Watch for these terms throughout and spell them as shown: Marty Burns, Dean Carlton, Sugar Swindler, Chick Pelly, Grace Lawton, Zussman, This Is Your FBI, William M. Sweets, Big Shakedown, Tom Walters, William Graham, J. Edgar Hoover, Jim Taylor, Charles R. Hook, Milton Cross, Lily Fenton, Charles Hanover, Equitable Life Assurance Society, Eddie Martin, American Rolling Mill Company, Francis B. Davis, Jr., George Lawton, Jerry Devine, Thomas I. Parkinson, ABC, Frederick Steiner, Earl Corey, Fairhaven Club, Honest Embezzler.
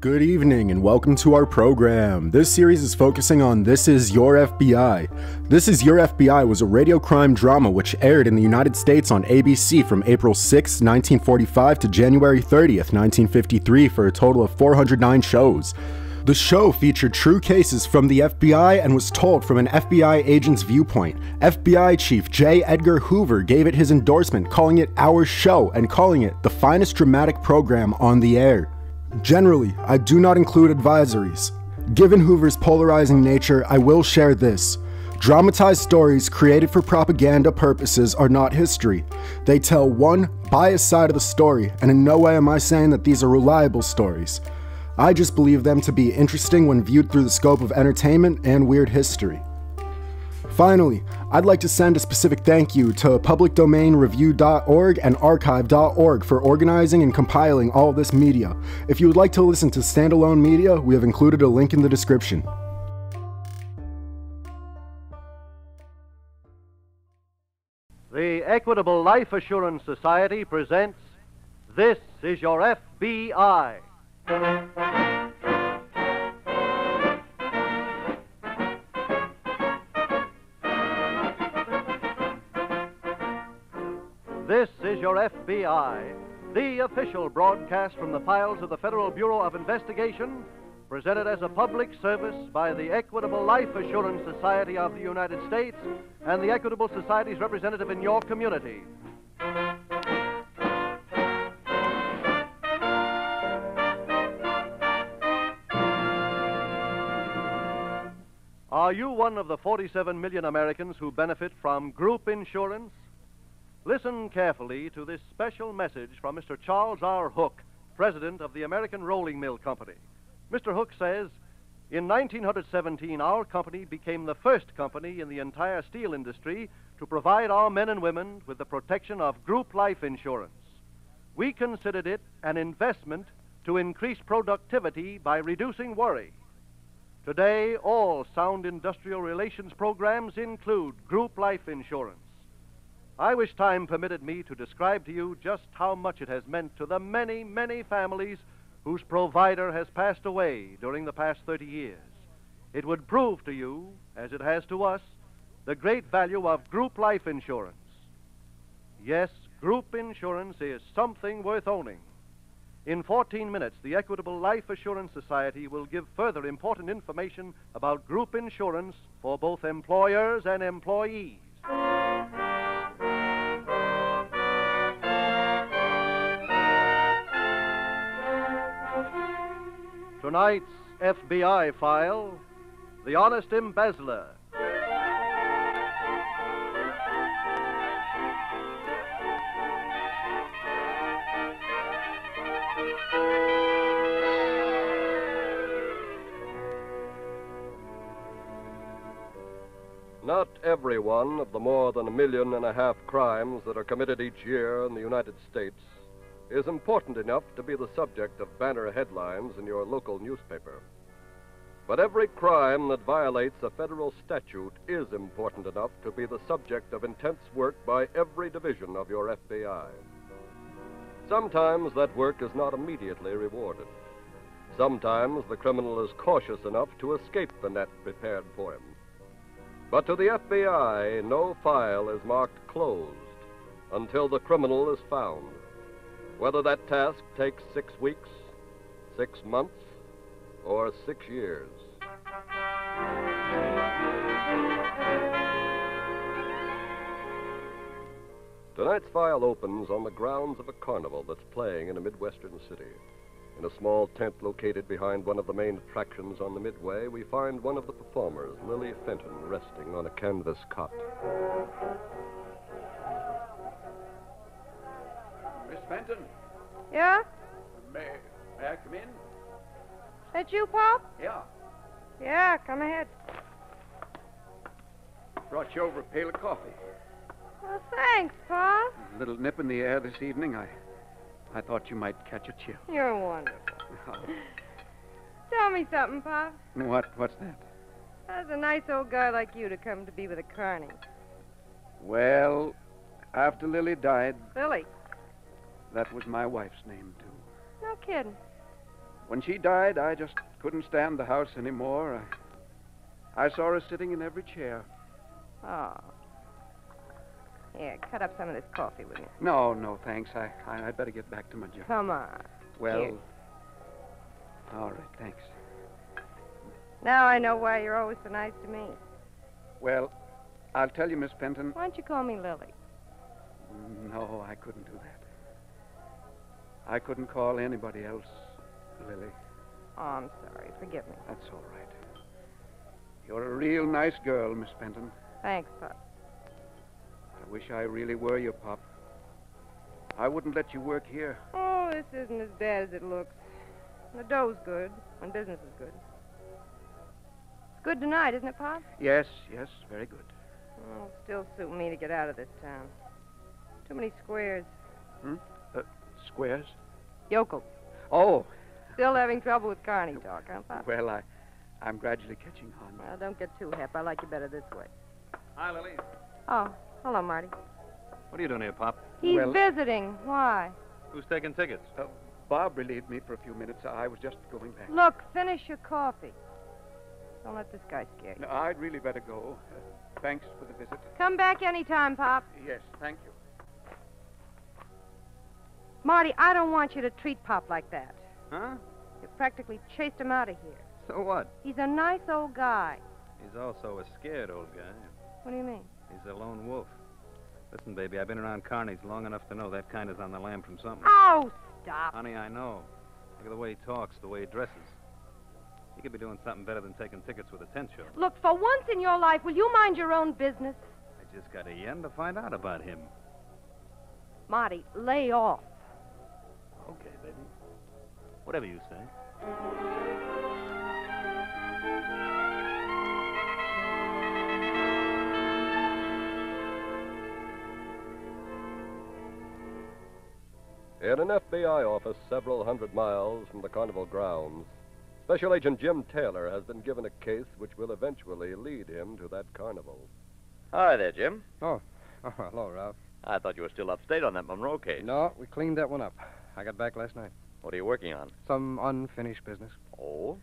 Good evening and welcome to our program. This series is focusing on This Is Your FBI. This Is Your FBI was a radio crime drama which aired in the United States on ABC from April 6, 1945 to January 30th, 1953 for a total of 409 shows. The show featured true cases from the FBI and was told from an FBI agent's viewpoint. FBI Chief J. Edgar Hoover gave it his endorsement, calling it our show and calling it the finest dramatic program on the air. Generally, I do not include advisories. Given Hoover's polarizing nature, I will share this. Dramatized stories created for propaganda purposes are not history. They tell one biased side of the story, and in no way am I saying that these are reliable stories. I just believe them to be interesting when viewed through the scope of entertainment and weird history. Finally, I'd like to send a specific thank you to publicdomainreview.org and archive.org for organizing and compiling all of this media. If you would like to listen to standalone media, we have included a link in the description. The Equitable Life Assurance Society presents This Is Your FBI. This Is Your FBI, the official broadcast from the files of the Federal Bureau of Investigation, presented as a public service by the Equitable Life Assurance Society of the United States and the Equitable Society's representative in your community. Are you one of the 47 million Americans who benefit from group insurance? Listen carefully to this special message from Mr. Charles R. Hook, president of the American Rolling Mill Company. Mr. Hook says, in 1917, our company became the first company in the entire steel industry to provide our men and women with the protection of group life insurance. We considered it an investment to increase productivity by reducing worry. Today, all sound industrial relations programs include group life insurance. I wish time permitted me to describe to you just how much it has meant to the many, many families whose provider has passed away during the past 30 years. It would prove to you, as it has to us, the great value of group life insurance. Yes, group insurance is something worth owning. In 14 minutes, the Equitable Life Assurance Society will give further important information about group insurance for both employers and employees. Tonight's FBI file, The Honest Embezzler. Not every one of the more than 1.5 million crimes that are committed each year in the United States is important enough to be the subject of banner headlines in your local newspaper. But every crime that violates a federal statute is important enough to be the subject of intense work by every division of your FBI. Sometimes that work is not immediately rewarded. Sometimes the criminal is cautious enough to escape the net prepared for him. But to the FBI, no file is marked closed until the criminal is found. Whether that task takes 6 weeks, 6 months, or 6 years. Tonight's file opens on the grounds of a carnival that's playing in a Midwestern city. In a small tent located behind one of the main attractions on the Midway, we find one of the performers, Lily Fenton, resting on a canvas cot. Miss Fenton? Yeah? May I come in? Is that you, Pop? Yeah. Yeah, come ahead. Brought you over a pail of coffee. Well, thanks, Pop. A little nip in the air this evening. I thought you might catch a chill. You're wonderful. Tell me something, Pop. What's that? How's a nice old guy like you to come to be with a carny? Well, after Lily died... Lily? That was my wife's name, too. No kidding. When she died, I just couldn't stand the house anymore. I saw her sitting in every chair. Oh. Here, cut up some of this coffee with me. No, no, thanks. I'd better get back to my job. Come on. Well, here. All right, thanks. Now I know why you're always so nice to me. Well, I'll tell you, Miss Penton. Why don't you call me Lily? No, I couldn't do that. I couldn't call anybody else Lily. Oh, I'm sorry. Forgive me. That's all right. You're a real nice girl, Miss Penton. Thanks, Pop. I wish I really were your Pop. I wouldn't let you work here. Oh, this isn't as bad as it looks. The dough's good when business is good. It's good tonight, isn't it, Pop? Yes, yes, very good. Oh, it'll still suit me to get out of this town. Too many squares. Hmm? Squares? Yokel. Oh. Still having trouble with Carney talk, huh, Pop? Well, I'm gradually catching on. Well, don't get too hep. I like you better this way. Hi, Lily. Oh, hello, Marty. What are you doing here, Pop? He's visiting. Why? Who's taking tickets? Bob relieved me for a few minutes. I was just going back. Look, finish your coffee. Don't let this guy scare you. No, I'd really better go. Thanks for the visit. Come back anytime, Pop. Yes, thank you. Marty, I don't want you to treat Pop like that. Huh? You practically chased him out of here. So what? He's a nice old guy. He's also a scared old guy. What do you mean? He's a lone wolf. Listen, baby, I've been around Carney's long enough to know that kind is on the lam from something. Oh, stop. Honey, I know. Look at the way he talks, the way he dresses. He could be doing something better than taking tickets with a tent show. Look, for once in your life, will you mind your own business? I just got a yen to find out about him. Marty, lay off. Okay, baby. Whatever you say. In an FBI office several hundred miles from the carnival grounds, Special Agent Jim Taylor has been given a case which will eventually lead him to that carnival. Hi there, Jim. Oh, hello, Ralph. I thought you were still upstate on that Monroe case. No, we cleaned that one up. I got back last night. What are you working on? Some unfinished business. Oh?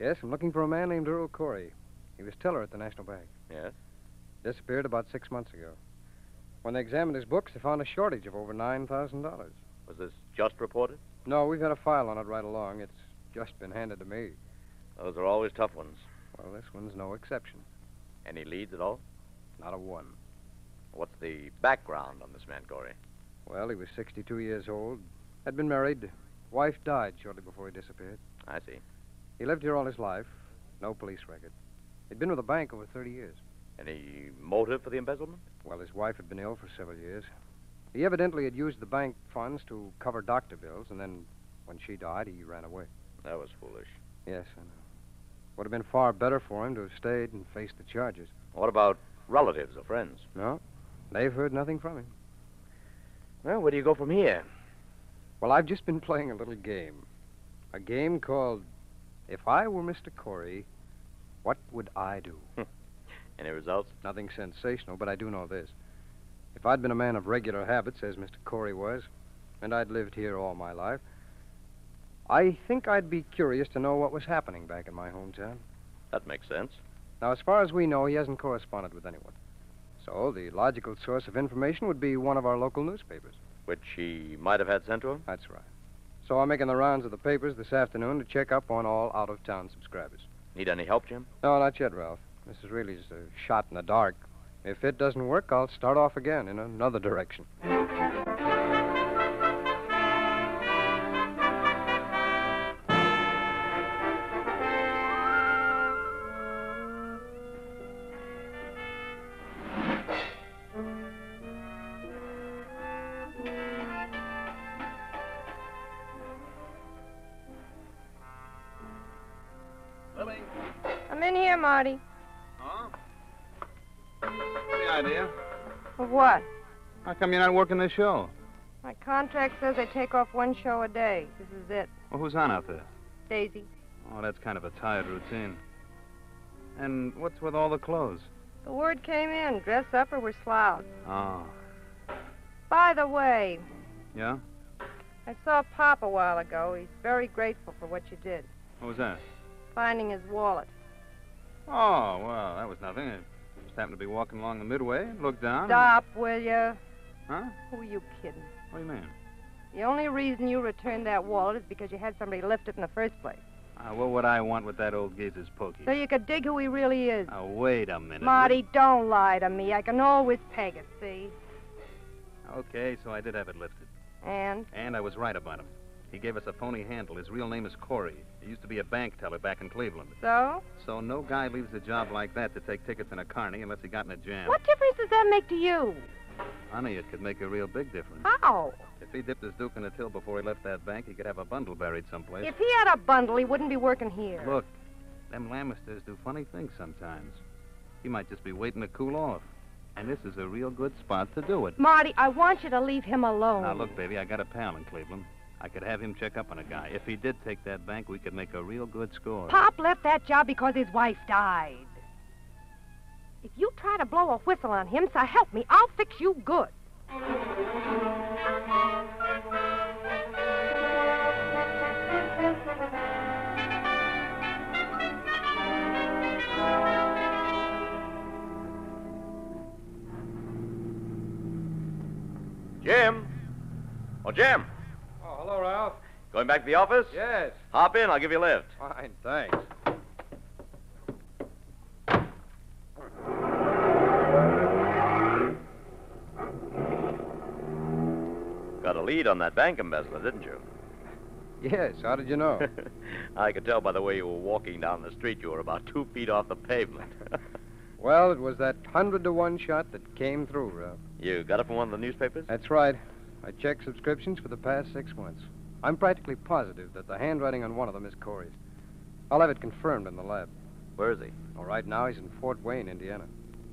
Yes, I'm looking for a man named Earl Corey. He was teller at the National Bank. Yes? Disappeared about 6 months ago. When they examined his books, they found a shortage of over $9,000. Was this just reported? No, we've had a file on it right along. It's just been handed to me. Those are always tough ones. Well, this one's no exception. Any leads at all? Not a one. What's the background on this man, Corey? Well, he was 62 years old, had been married. Wife died shortly before he disappeared. I see. He lived here all his life. No police record. He'd been with the bank over 30 years. Any motive for the embezzlement? Well, his wife had been ill for several years. He evidently had used the bank funds to cover doctor bills, and then when she died, he ran away. That was foolish. Yes, I know. Would have been far better for him to have stayed and faced the charges. What about relatives or friends? No. They've heard nothing from him. Well, where do you go from here? Well, I've just been playing a little game. A game called, If I Were Mr. Corey, What Would I Do? Any results? Nothing sensational, but I do know this. If I'd been a man of regular habits, as Mr. Corey was, and I'd lived here all my life, I think I'd be curious to know what was happening back in my hometown. That makes sense. Now, as far as we know, he hasn't corresponded with anyone. So the logical source of information would be one of our local newspapers. Which he might have had sent to him? That's right. So I'm making the rounds of the papers this afternoon to check up on all out-of-town subscribers. Need any help, Jim? No, not yet, Ralph. This is really just a shot in the dark. If it doesn't work, I'll start off again in another direction. Lily? I'm in here, Marty. Huh? Any idea? Of what? How come you're not working this show? My contract says I take off one show a day. This is it. Well, who's on out there? Daisy. Oh, that's kind of a tired routine. And what's with all the clothes? The word came in. Dress up or we're slouched. Oh. By the way. Yeah? I saw Pop a while ago. He's very grateful for what you did. What was that? Finding his wallet. Oh, well, that was nothing. I just happened to be walking along the midway and looked down. Stop, will you? Huh? Who are you kidding? What do you mean? The only reason you returned that wallet is because you had somebody lift it in the first place. What would I want with that old geezer's pokey? So you could dig who he really is. Oh, wait a minute. Marty, don't lie to me. I can always peg it, see? Okay, so I did have it lifted. And? And I was right about him. He gave us a phony handle. His real name is Corey. He used to be a bank teller back in Cleveland. So? So no guy leaves a job like that to take tickets in a carny unless he got in a jam. What difference does that make to you? Honey, it could make a real big difference. How? If he dipped his duke in a till before he left that bank, he could have a bundle buried someplace. If he had a bundle, he wouldn't be working here. Look, them Lamisters do funny things sometimes. He might just be waiting to cool off. And this is a real good spot to do it. Marty, I want you to leave him alone. Now, look, baby, I got a pal in Cleveland. I could have him check up on a guy. If he did take that bank, we could make a real good score. Pop left that job because his wife died. If you try to blow a whistle on him, so help me, I'll fix you good. Jim. Oh, Jim. Oh, hello, Ralph. Going back to the office? Yes. Hop in. I'll give you a lift. Fine, thanks. Got a lead on that bank embezzler, didn't you? Yes. How did you know? I could tell by the way you were walking down the street. You were about 2 feet off the pavement. Well, it was that 100-to-1 shot that came through, Ralph. You got it from one of the newspapers? That's right. I checked subscriptions for the past 6 months. I'm practically positive that the handwriting on one of them is Corey's. I'll have it confirmed in the lab. Where is he? Oh, right now he's in Fort Wayne, Indiana.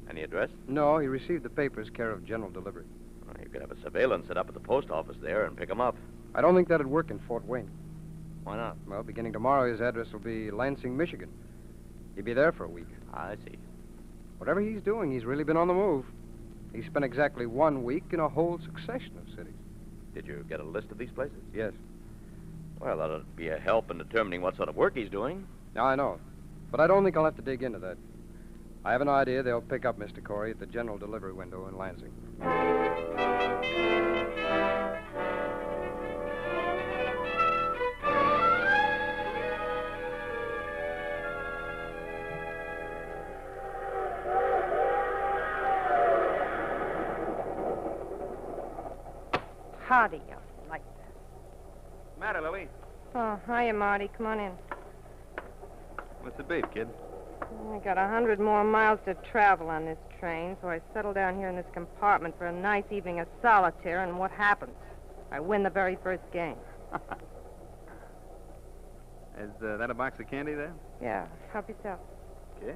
Any address? No, he received the papers care of General Delivery. Well, you could have a surveillance set up at the post office there and pick him up. I don't think that'd work in Fort Wayne. Why not? Well, beginning tomorrow, his address will be Lansing, Michigan. He'll be there for a week. I see. Whatever he's doing, he's really been on the move. He spent exactly 1 week in a whole succession of cities. Did you get a list of these places? Yes. Well, that'll be a help in determining what sort of work he's doing. Now, I know. But I don't think I'll have to dig into that. I have an idea they'll pick up Mr. Corey at the General Delivery window in Lansing. How do you like that? What's the matter, Lily? Oh, hiya, Marty. Come on in. What's the beef, kid? I got 100 more miles to travel on this train, so I settle down here in this compartment for a nice evening of solitaire, and what happens? I win the very first game. Is that a box of candy there? Yeah. Help yourself. Okay.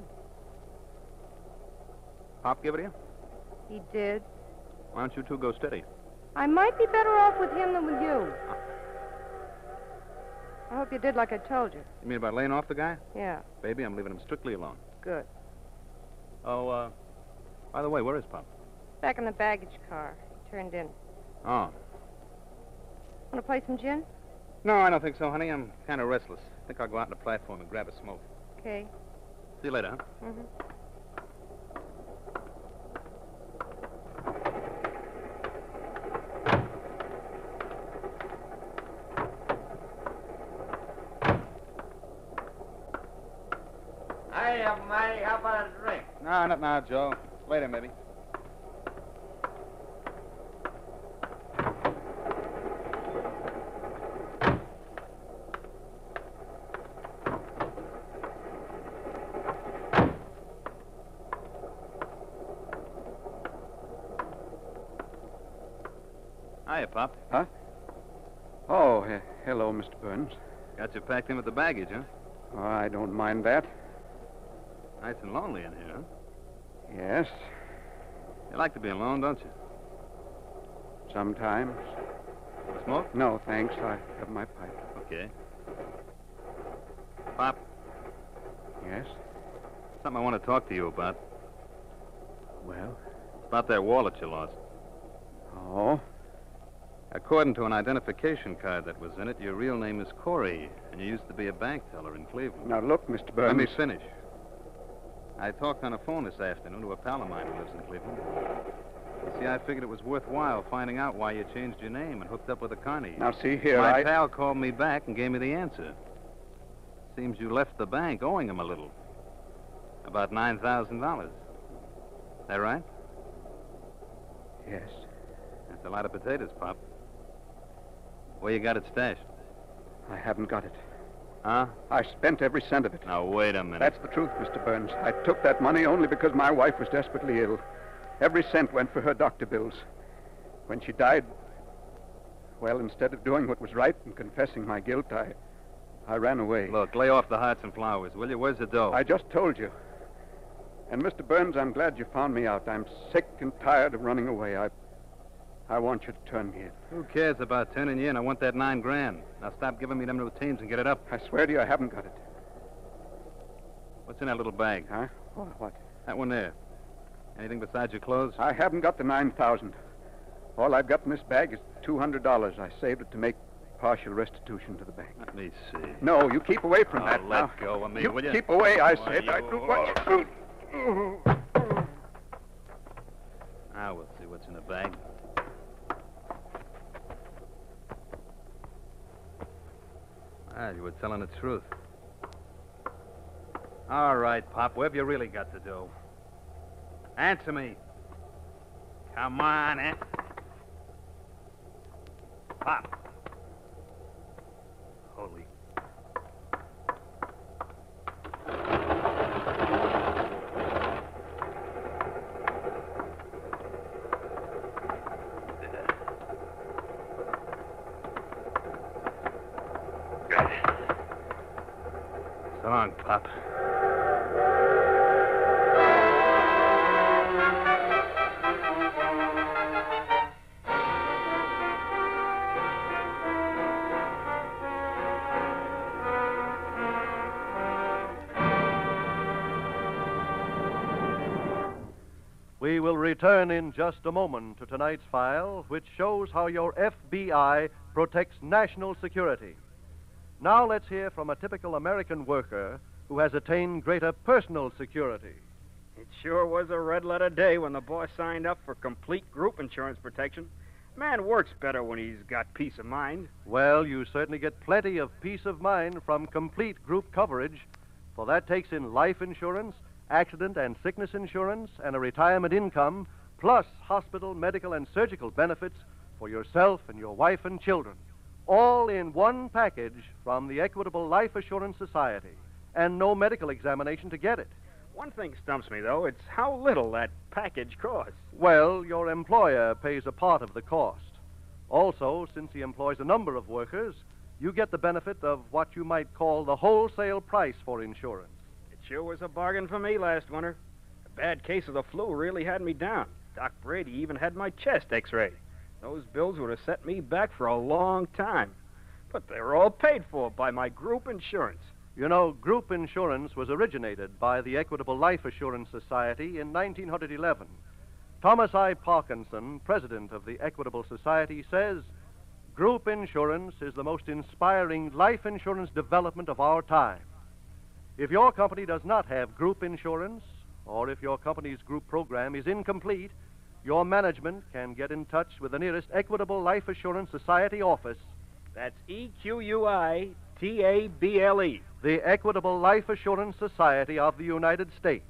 Pop give it to you? He did. Why don't you two go steady? I might be better off with him than with you. Huh. I hope you did like I told you. You mean about laying off the guy? Yeah. Baby, I'm leaving him strictly alone. Good. Oh, by the way, where is Pop? Back in the baggage car. He turned in. Oh. Want to play some gin? No, I don't think so, honey. I'm kind of restless. I think I'll go out on the platform and grab a smoke. Okay. See you later, huh? Mm-hmm. How about a drink? No, not now, Joe. Later, maybe. Hiya, Pop. Huh? Oh, hello, Mr. Burns. Got you packed in with the baggage, huh? Oh, I don't mind that. Nice and lonely in here, huh? Yes. You like to be alone, don't you? Sometimes. Smoke? No, thanks. I have my pipe. Okay. Pop. Yes? Something I want to talk to you about. Well? About that wallet you lost. Oh? According to an identification card that was in it, your real name is Corey, and you used to be a bank teller in Cleveland. Now, look, Mr. Burns. Let me finish. I talked on the phone this afternoon to a pal of mine who lives in Cleveland. You see, I figured it was worthwhile finding out why you changed your name and hooked up with the Carneys. Now, see here, My pal called me back and gave me the answer. Seems you left the bank owing him a little. About $9,000. Is that right? Yes. That's a lot of potatoes, Pop. Where you got it stashed? I haven't got it. Huh? I spent every cent of it. Now, wait a minute. That's the truth, Mr. Burns. I took that money only because my wife was desperately ill. Every cent went for her doctor bills. When she died, well, instead of doing what was right and confessing my guilt, I ran away. Look, lay off the hearts and flowers, will you? Where's the dough? I just told you. And, Mr. Burns, I'm glad you found me out. I'm sick and tired of running away. I want you to turn me in. Who cares about turning you in? I want that $9,000. Now stop giving me them routines and get it up. I swear to you, I haven't got it. What's in that little bag? Huh? What? That one there. Anything besides your clothes? I haven't got the $9,000. All I've got in this bag is $200. I saved it to make partial restitution to the bank. Let me see. No, you keep away from that. Let go of me, will you? Keep away, I said. I do what you do. Now we'll see what's in the bag. Well, you were telling the truth. All right, Pop, where have you really got to do? Answer me. Come on, Pop. Holy. So long, Pop. We will return in just a moment to tonight's file, which shows how your FBI protects national security. Now let's hear from a typical American worker who has attained greater personal security. It sure was a red-letter day when the boss signed up for complete group insurance protection. Man works better when he's got peace of mind. Well, you certainly get plenty of peace of mind from complete group coverage, for that takes in life insurance, accident and sickness insurance, and a retirement income, plus hospital, medical, and surgical benefits for yourself and your wife and children. All in one package from the Equitable Life Assurance Society, and no medical examination to get it. One thing stumps me, though. It's how little that package costs. Well, your employer pays a part of the cost. Also, since he employs a number of workers, you get the benefit of what you might call the wholesale price for insurance. Sure was a bargain for me last winter. A bad case of the flu really had me down. Doc Brady even had my chest x-rayed. Those bills would have set me back for a long time. But they were all paid for by my group insurance. You know, group insurance was originated by the Equitable Life Assurance Society in 1911. Thomas I. Parkinson, president of the Equitable Society, says, "Group insurance is the most inspiring life insurance development of our time. If your company does not have group insurance, or if your company's group program is incomplete, your management can get in touch with the nearest Equitable Life Assurance Society office." That's EQUITABLE. The Equitable Life Assurance Society of the United States.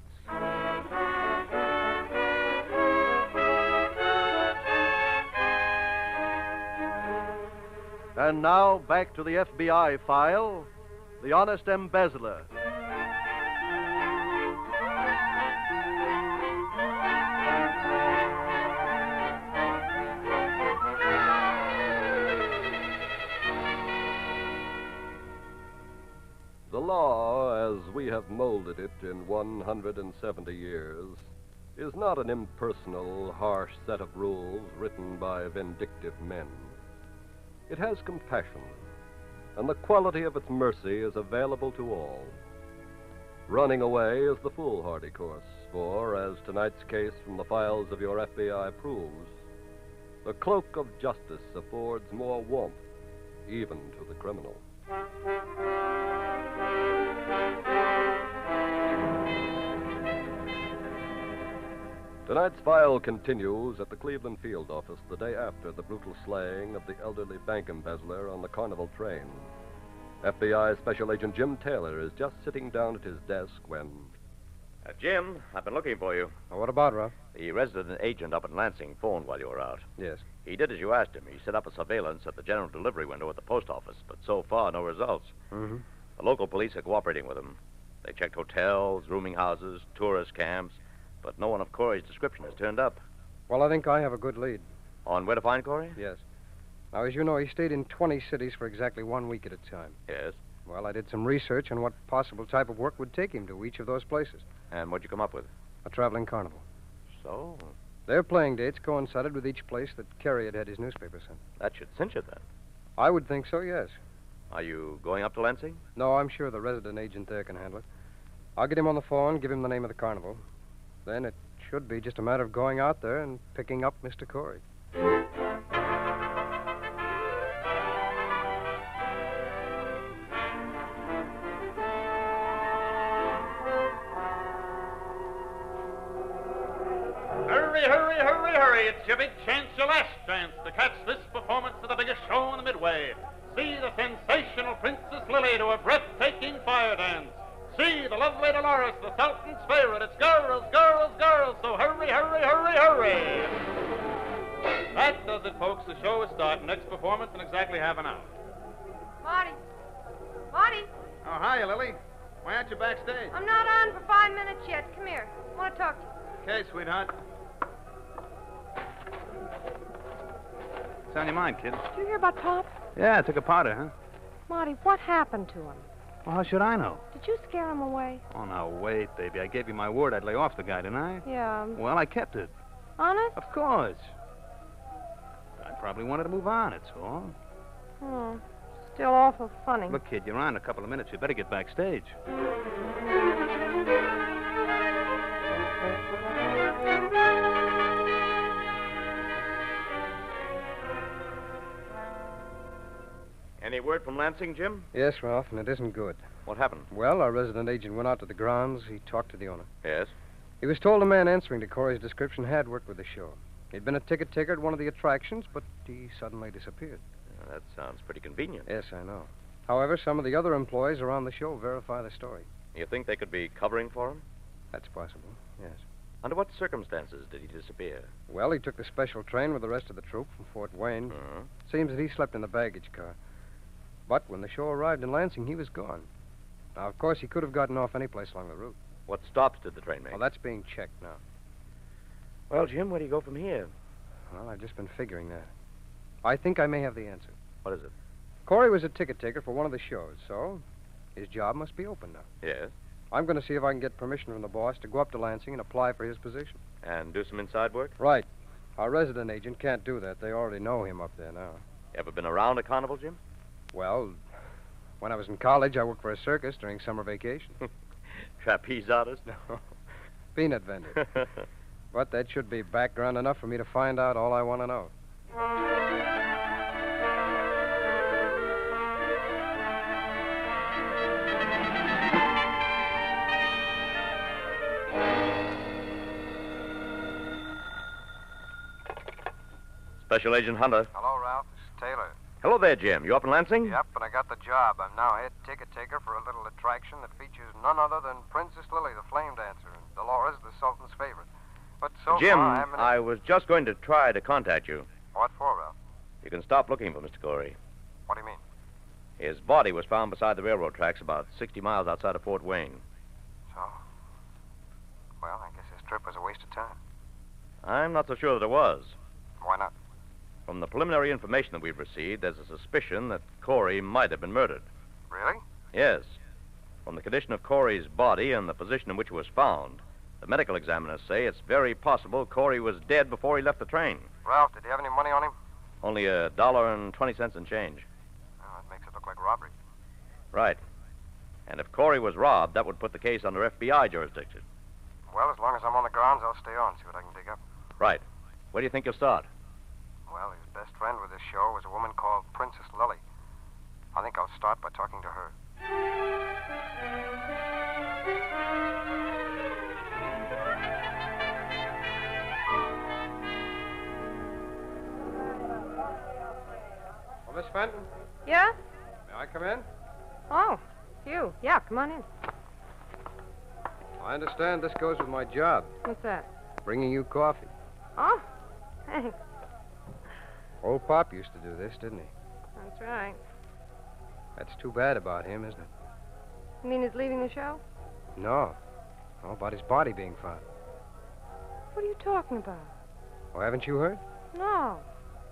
And now, back to the FBI file, The Honest Embezzler. The law, as we have molded it in 170 years, is not an impersonal, harsh set of rules written by vindictive men. It has compassion, and the quality of its mercy is available to all. Running away is the foolhardy course, for, as tonight's case from the files of your FBI proves, the cloak of justice affords more warmth, even to the criminal. Tonight's file continues at the Cleveland field office the day after the brutal slaying of the elderly bank embezzler on the Carnival train. FBI Special Agent Jim Taylor is just sitting down at his desk when... Jim, I've been looking for you. Oh, what about, Ralph? The resident agent up in Lansing phoned while you were out. Yes. He did as you asked him. He set up a surveillance at the general delivery window at the post office, but so far, no results. Mm-hmm. The local police are cooperating with him. They checked hotels, rooming houses, tourist camps, but no one of Corey's description has turned up. Well, I think I have a good lead. On where to find Corey? Yes. Now, as you know, he stayed in 20 cities for exactly 1 week at a time. Yes. Well, I did some research on what possible type of work would take him to each of those places. And what'd you come up with? A traveling carnival. So? Their playing dates coincided with each place that Carey had his newspaper sent. That should cinch it, then. I would think so, yes. Are you going up to Lansing? No, I'm sure the resident agent there can handle it. I'll get him on the phone, give him the name of the carnival. Then it should be just a matter of going out there and picking up Mr. Corey. It's your big chance, your last chance to catch this performance of the biggest show in the Midway. See the sensational Princess Lily do a breathtaking fire dance. See the lovely Dolores, the Sultan's favorite. It's girls, girls, girls, so hurry, hurry, hurry, hurry. That does it, folks. The show is starting. Next performance in exactly half an hour. Marty. Marty. Oh, hiya, Lily. Why aren't you backstage? I'm not on for 5 minutes yet. Come here. I want to talk to you. Okay, sweetheart. What's on your mind, kid? Did you hear about Pop? Yeah, I took a powder, huh? Marty, what happened to him? Well, how should I know? Did you scare him away? Oh, now, wait, baby. I gave you my word I'd lay off the guy, didn't I? Yeah. Well, I kept it. Honest? Of course. I probably wanted to move on, it's all. Hmm. Still awful funny. Look, kid, you're on in a couple of minutes. You better get backstage. Any word from Lansing, Jim? Yes, Ralph, and it isn't good. What happened? Well, our resident agent went out to the grounds. He talked to the owner. Yes? He was told a man answering to Corey's description had worked with the show. He'd been a ticket taker at one of the attractions, but he suddenly disappeared. That sounds pretty convenient. Yes, I know. However, some of the other employees around the show verify the story. You think they could be covering for him? That's possible, yes. Under what circumstances did he disappear? Well, he took the special train with the rest of the troop from Fort Wayne. Mm-hmm. Seems that he slept in the baggage car. But when the show arrived in Lansing, he was gone. Now, of course, he could have gotten off any place along the route. What stops did the train make? Well, that's being checked now. Well, Jim, where do you go from here? Well, I've just been figuring that. I think I may have the answer. What is it? Corey was a ticket taker for one of the shows, so his job must be open now. Yes? I'm going to see if I can get permission from the boss to go up to Lansing and apply for his position. And do some inside work? Right. Our resident agent can't do that. They already know him up there now. You ever been around a carnival, Jim? Well, when I was in college, I worked for a circus during summer vacation. Trapeze artist? No. Peanut vendor. But that should be background enough for me to find out all I want to know. Special Agent Hunter. Hello, Ralph. This is Taylor. Hello there, Jim. You up in Lansing? Yep, and I got the job. I'm now head ticket taker for a little attraction that features none other than Princess Lily, the flame dancer, and Dolores, the Sultan's favorite. But so Jim, far, Jim, I was just going to try to contact you. What for, Ralph? You can stop looking for Mr. Corey. What do you mean? His body was found beside the railroad tracks about 60 miles outside of Fort Wayne. So? Well, I guess his trip was a waste of time. I'm not so sure that it was. Why not? From the preliminary information that we've received, there's a suspicion that Corey might have been murdered. Really? Yes. From the condition of Corey's body and the position in which it was found, the medical examiners say it's very possible Corey was dead before he left the train. Ralph, did you have any money on him? Only $1.20 in change. Oh, that makes it look like robbery. Right. And if Corey was robbed, that would put the case under FBI jurisdiction. Well, as long as I'm on the grounds, I'll stay on, see what I can dig up. Right. Where do you think you'll start? Well, his best friend with this show was a woman called Princess Lily. I think I'll start by talking to her. Well, Miss Fenton? Yeah? May I come in? Oh, you. Yeah, come on in. I understand this goes with my job. What's that? Bringing you coffee. Oh, thanks. Old Pop used to do this, didn't he? That's right. That's too bad about him, isn't it? You mean he's leaving the show? No. No, about his body being found. What are you talking about? Oh, haven't you heard? No.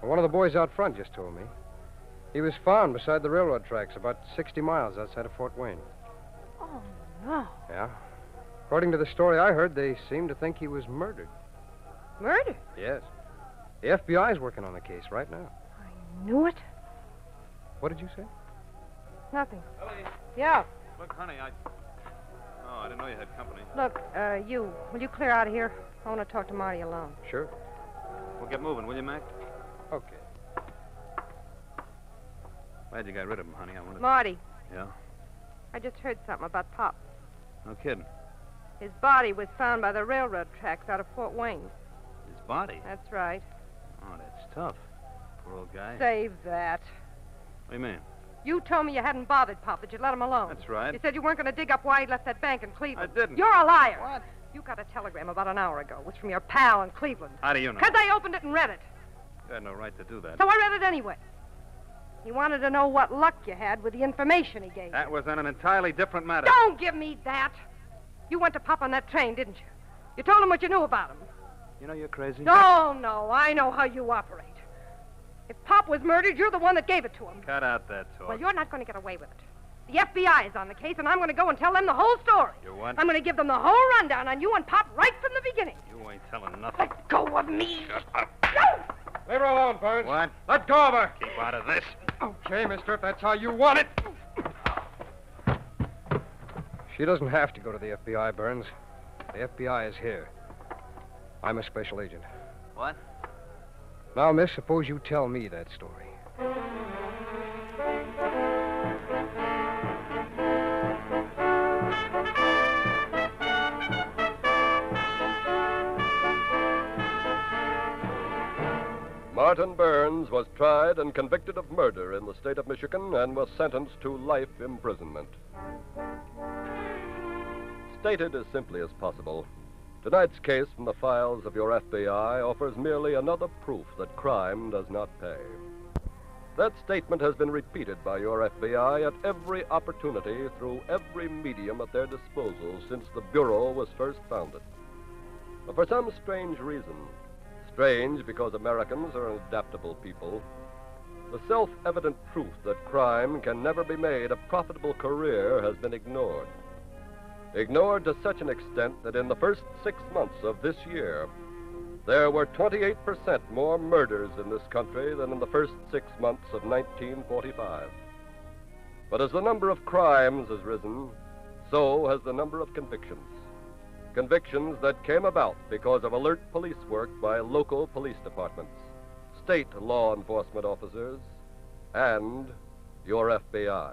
Well, one of the boys out front just told me. He was found beside the railroad tracks about 60 miles outside of Fort Wayne. Oh, no. Yeah. According to the story I heard, they seem to think he was murdered. Murdered? Yes. The FBI's working on the case right now. I knew it. What did you say? Nothing. Ellie. Yeah. Look, honey, I didn't know you had company. Look, will you clear out of here? I want to talk to Marty alone. Sure. We'll get moving, will you, Mac? Okay. Glad you got rid of him, honey. Marty. Yeah? I just heard something about Pop. No kidding. His body was found by the railroad tracks out of Fort Wayne. His body? That's right. Oh, that's tough. Poor old guy. Save that. What do you mean? You told me you hadn't bothered Pop, that you'd let him alone. That's right. You said you weren't going to dig up why he left that bank in Cleveland. I didn't. You're a liar. What? You got a telegram about an hour ago. It was from your pal in Cleveland. How do you know? Because I opened it and read it. You had no right to do that. So I read it anyway. He wanted to know what luck you had with the information he gave you. That was on an entirely different matter. Don't give me that. You went to Pop on that train, didn't you? You told him what you knew about him. You know you're crazy. No, I know how you operate. If Pop was murdered, you're the one that gave it to him. Cut out that talk. Well, you're not going to get away with it. The FBI is on the case, and I'm going to go and tell them the whole story. You what? I'm going to give them the whole rundown on you and Pop right from the beginning. You ain't telling nothing. Let go of me. Shut up. No! Leave her alone, Burns. What? Let go of her. Keep out of this. Okay, mister, if that's how you want it. She doesn't have to go to the FBI, Burns. The FBI is here. I'm a special agent. What? Now, miss, suppose you tell me that story. Martin Burns was tried and convicted of murder in the state of Michigan and was sentenced to life imprisonment. Stated as simply as possible, tonight's case from the files of your FBI offers merely another proof that crime does not pay. That statement has been repeated by your FBI at every opportunity through every medium at their disposal since the Bureau was first founded. But for some strange reason, strange because Americans are an adaptable people, the self-evident truth that crime can never be made a profitable career has been ignored. Ignored to such an extent that in the first 6 months of this year, there were 28% more murders in this country than in the first 6 months of 1945. But as the number of crimes has risen, so has the number of convictions. Convictions that came about because of alert police work by local police departments, state law enforcement officers, and your FBI.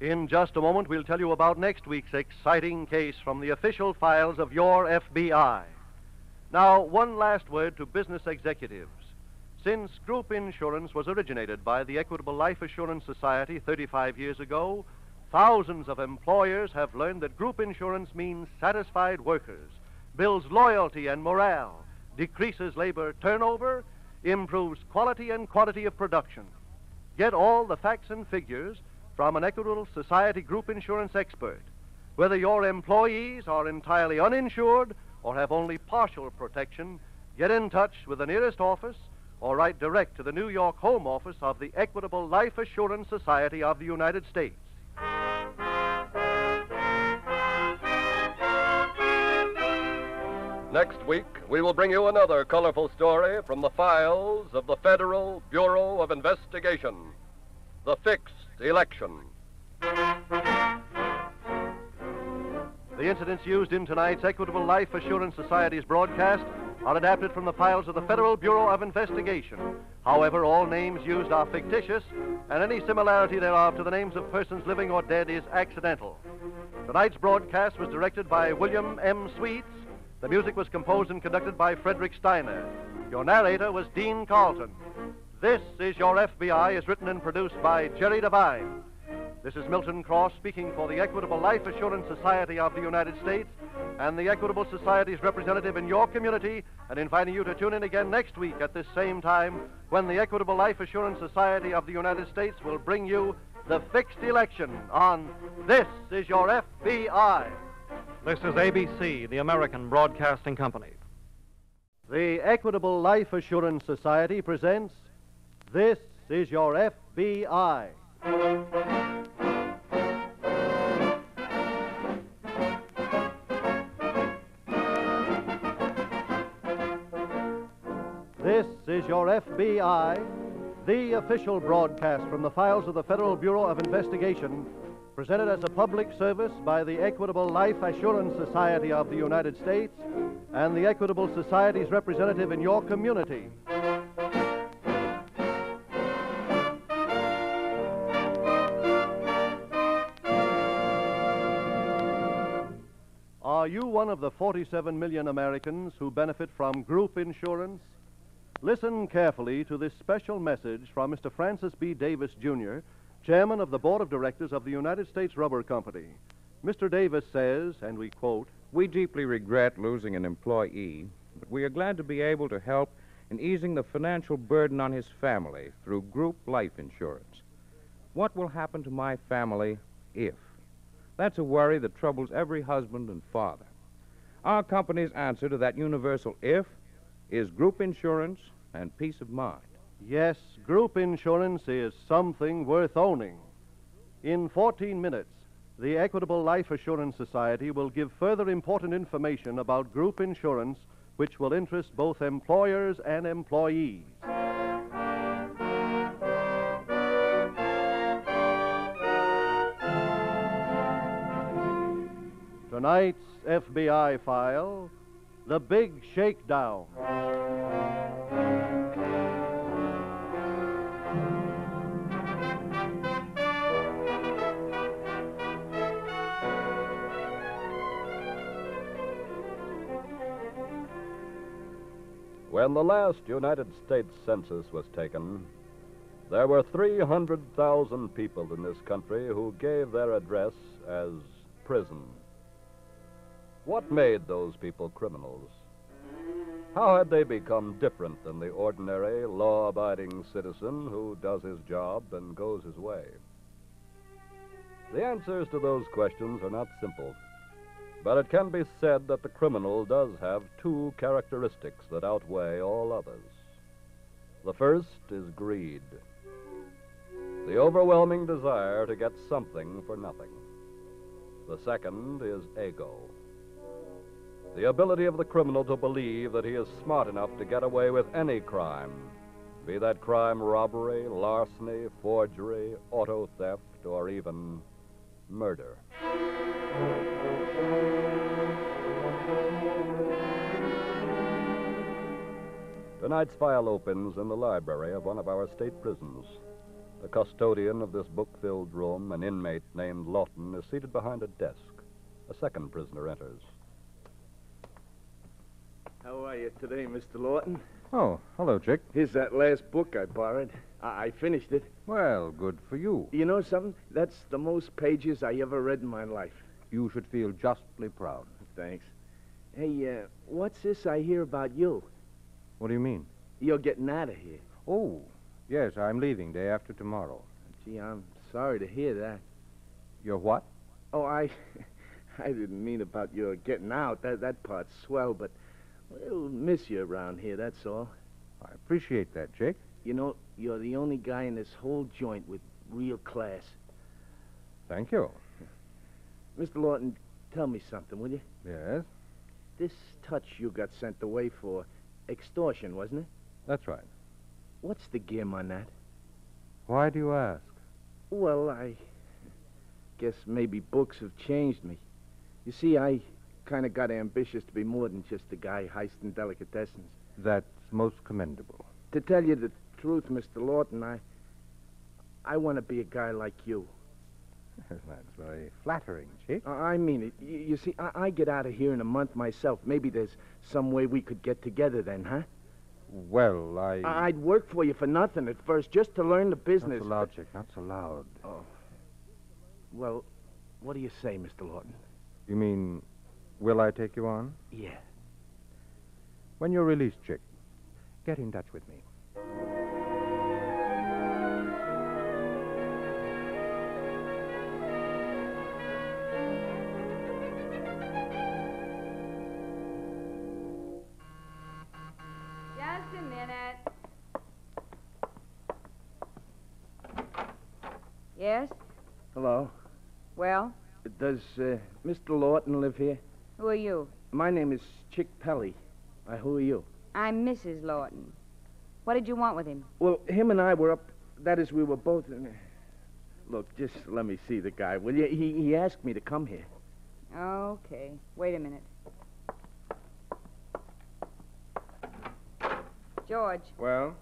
In just a moment, we'll tell you about next week's exciting case from the official files of your FBI. Now, one last word to business executives. Since group insurance was originated by the Equitable Life Assurance Society 35 years ago, thousands of employers have learned that group insurance means satisfied workers, builds loyalty and morale, decreases labor turnover, improves quality and quantity of production. Get all the facts and figures from an Equitable Society group insurance expert. Whether your employees are entirely uninsured or have only partial protection, get in touch with the nearest office or write direct to the New York Home Office of the Equitable Life Assurance Society of the United States. Next week, we will bring you another colorful story from the files of the Federal Bureau of Investigation, the fixed election. The incidents used in tonight's Equitable Life Assurance Society's broadcast are adapted from the files of the Federal Bureau of Investigation. However, all names used are fictitious, and any similarity thereof to the names of persons living or dead is accidental. Tonight's broadcast was directed by William M. Sweets. The music was composed and conducted by Frederick Steiner. Your narrator was Dean Carlton. This Is Your FBI is written and produced by Jerry Devine. This is Milton Cross speaking for the Equitable Life Assurance Society of the United States and the Equitable Society's representative in your community, and inviting you to tune in again next week at this same time when the Equitable Life Assurance Society of the United States will bring you the fixed election on This Is Your FBI. This is ABC, the American Broadcasting Company. The Equitable Life Assurance Society presents This Is Your FBI. This Is Your FBI, the official broadcast from the files of the Federal Bureau of Investigation, presented as a public service by the Equitable Life Assurance Society of the United States and the Equitable Society's representative in your community. Are you one of the 47 million Americans who benefit from group insurance? Listen carefully to this special message from Mr. Francis B. Davis, Jr., Chairman of the Board of Directors of the United States Rubber Company. Mr. Davis says, and we quote, "We deeply regret losing an employee, but we are glad to be able to help in easing the financial burden on his family through group life insurance. What will happen to my family if? That's a worry that troubles every husband and father. Our company's answer to that universal if is group insurance and peace of mind." Yes, group insurance is something worth owning. In 14 minutes, the Equitable Life Assurance Society will give further important information about group insurance, which will interest both employers and employees. Tonight's FBI file, The Big Shakedown. When the last United States census was taken, there were 300,000 people in this country who gave their address as prison. What made those people criminals? How had they become different than the ordinary, law-abiding citizen who does his job and goes his way? The answers to those questions are not simple, but it can be said that the criminal does have two characteristics that outweigh all others. The first is greed, the overwhelming desire to get something for nothing. The second is ego, the ability of the criminal to believe that he is smart enough to get away with any crime, be that crime robbery, larceny, forgery, auto theft, or even murder. Tonight's file opens in the library of one of our state prisons. The custodian of this book-filled room, an inmate named Lawton, is seated behind a desk. A second prisoner enters. How are you today, Mr. Lawton? Oh, hello, Chick. Here's that last book I borrowed. I finished it. Well, good for you. You know something? That's the most pages I ever read in my life. You should feel justly proud. Thanks. Hey, what's this I hear about you? What do you mean? You're getting out of here. Oh, yes, I'm leaving day after tomorrow. Gee, I'm sorry to hear that. You're what? Oh, I didn't mean about your getting out. That part's swell, but we'll miss you around here, that's all. I appreciate that, Jake. You know, you're the only guy in this whole joint with real class. Thank you. Mr. Lawton, tell me something, will you? Yes? This touch you got sent away for, extortion, wasn't it? That's right. What's the gim on that? Why do you ask? Well, I guess maybe books have changed me. You see, I kind of got ambitious to be more than just a guy heisting delicatessens. That's most commendable. To tell you the truth, Mr. Lawton, I want to be a guy like you. That's very flattering, Chief. I mean it. You see, I get out of here in a month myself. Maybe there's some way we could get together then, huh? Well, I'd work for you for nothing at first, just to learn the business. Not so loud, Chick. Not so loud. Oh. Well, what do you say, Mr. Lawton? You mean, will I take you on? Yeah. When you're released, Chick, get in touch with me. Yes? Hello. Well? Does Mr. Lawton live here? Who are you? My name is Chick Pelly. Who are you? I'm Mrs. Lawton. What did you want with him? Well, him and I were up... That is, we were both... Look, just let me see the guy, will you? He asked me to come here. Okay. Wait a minute. George. Well?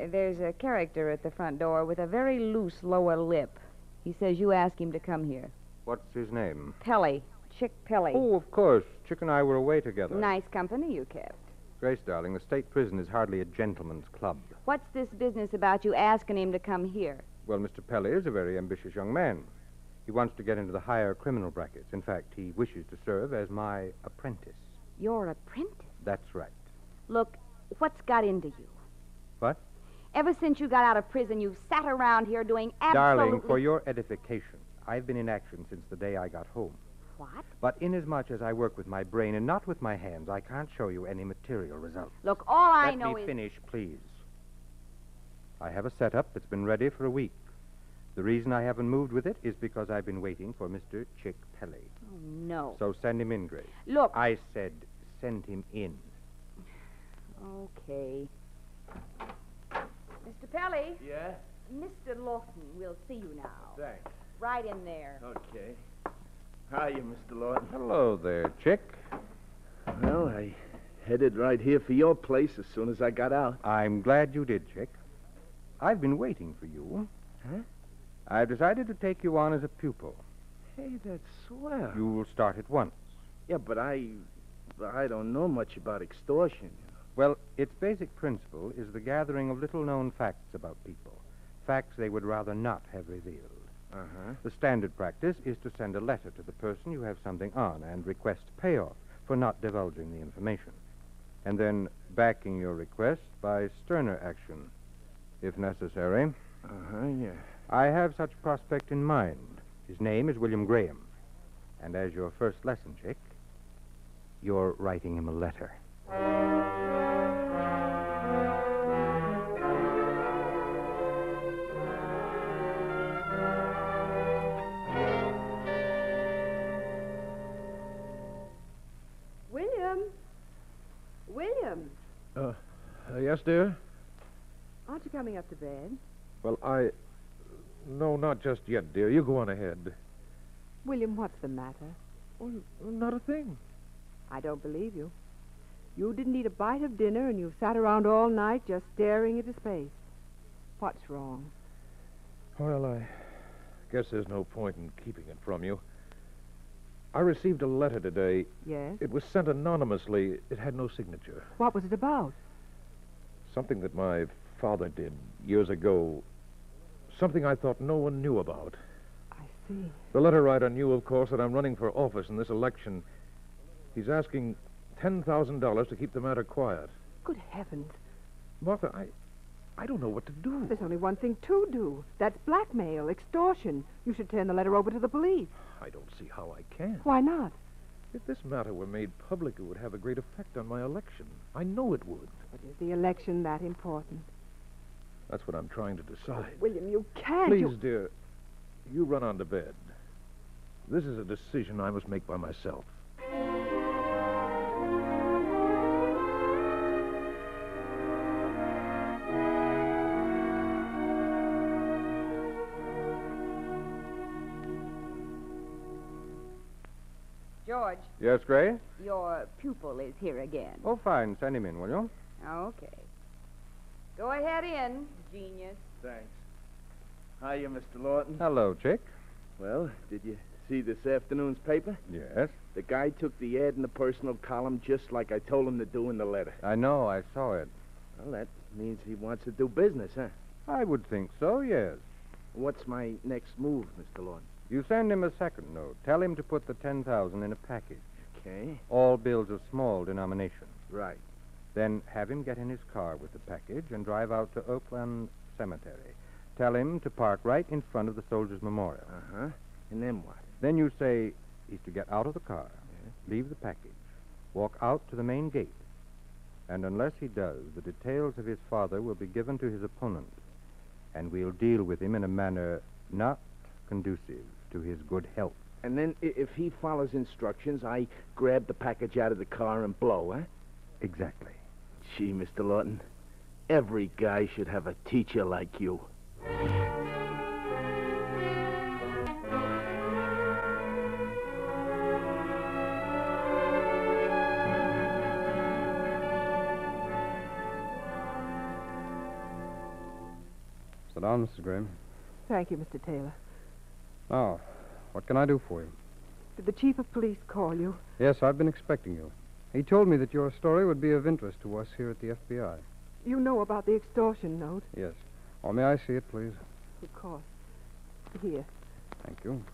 There's a character at the front door with a very loose lower lip. He says you asked him to come here. What's his name? Pelly. Chick Pelly. Oh, of course. Chick and I were away together. Nice company you kept. Grace, darling, the state prison is hardly a gentleman's club. What's this business about you asking him to come here? Well, Mr. Pelly is a very ambitious young man. He wants to get into the higher criminal brackets. In fact, he wishes to serve as my apprentice. Your apprentice? That's right. Look, what's got into you? What? Ever since you got out of prison, you've sat around here doing absolutely... Darling, for your edification, I've been in action since the day I got home. What? But inasmuch as I work with my brain and not with my hands, I can't show you any material results. Look, all I know is... Let me finish, please. I have a setup that's been ready for a week. The reason I haven't moved with it is because I've been waiting for Mr. Chick Pelly. Oh, no. So send him in, Grace. Look... I said send him in. Okay... Mr. Pelly? Yeah? Mr. Lawton will see you now. Thanks. Right in there. Okay. Hiya, Mr. Lawton. Hello there, Chick. Well, I headed right here for your place as soon as I got out. I'm glad you did, Chick. I've been waiting for you. Huh? I've decided to take you on as a pupil. Hey, that's swell. You will start at once. Yeah, but I don't know much about extortion. Well, its basic principle is the gathering of little-known facts about people, facts they would rather not have revealed. Uh-huh. The standard practice is to send a letter to the person you have something on and request payoff for not divulging the information, and then backing your request by sterner action, if necessary. Uh-huh, yeah. I have such prospect in mind. His name is William Graham. And as your first lesson, Chick, you're writing him a letter. William. Yes, dear? Aren't you coming up to bed? Well, No, not just yet, dear. You go on ahead. William, what's the matter? Oh, not a thing. I don't believe you. You didn't eat a bite of dinner, and you've sat around all night just staring into space. What's wrong? Well, I guess there's no point in keeping it from you. I received a letter today. Yes? It was sent anonymously. It had no signature. What was it about? Something that my father did years ago. Something I thought no one knew about. I see. The letter writer knew, of course, that I'm running for office in this election. He's asking $10,000 to keep the matter quiet. Good heavens. Martha, I don't know what to do. There's only one thing to do. That's blackmail, extortion. You should turn the letter over to the police. I don't see how I can. Why not? If this matter were made public, it would have a great effect on my election. I know it would. But is the election that important? That's what I'm trying to decide. Oh, William, you can't. Please, dear, you run on to bed. This is a decision I must make by myself. George. Yes, Gray? Your pupil is here again. Oh, fine. Send him in, will you? Okay. Go ahead in, genius. Thanks. Hiya, Mr. Lawton. Hello, Chick. Well, did you see this afternoon's paper? Yes. The guy took the ad in the personal column just like I told him to do in the letter. I know. I saw it. Well, that means he wants to do business, huh? I would think so, yes. What's my next move, Mr. Lawton? You send him a second note. Tell him to put the $10,000 in a package. Okay. All bills of small denomination. Right. Then have him get in his car with the package and drive out to Oakland Cemetery. Tell him to park right in front of the Soldiers' Memorial. Uh-huh. And then what? Then you say he's to get out of the car, leave the package, walk out to the main gate, and unless he does, the details of his father will be given to his opponent, and we'll deal with him in a manner not conducive to his good health. And then if he follows instructions, I grab the package out of the car and blow, huh? Exactly. Gee, Mr. Lawton, every guy should have a teacher like you. Sit down, Mrs. Graham. Thank you, Mr. Taylor. Now, what can I do for you? Did the chief of police call you? Yes, I've been expecting you. He told me that your story would be of interest to us here at the FBI. You know about the extortion note? Yes. Oh, may I see it, please? Of course. Here. Thank you.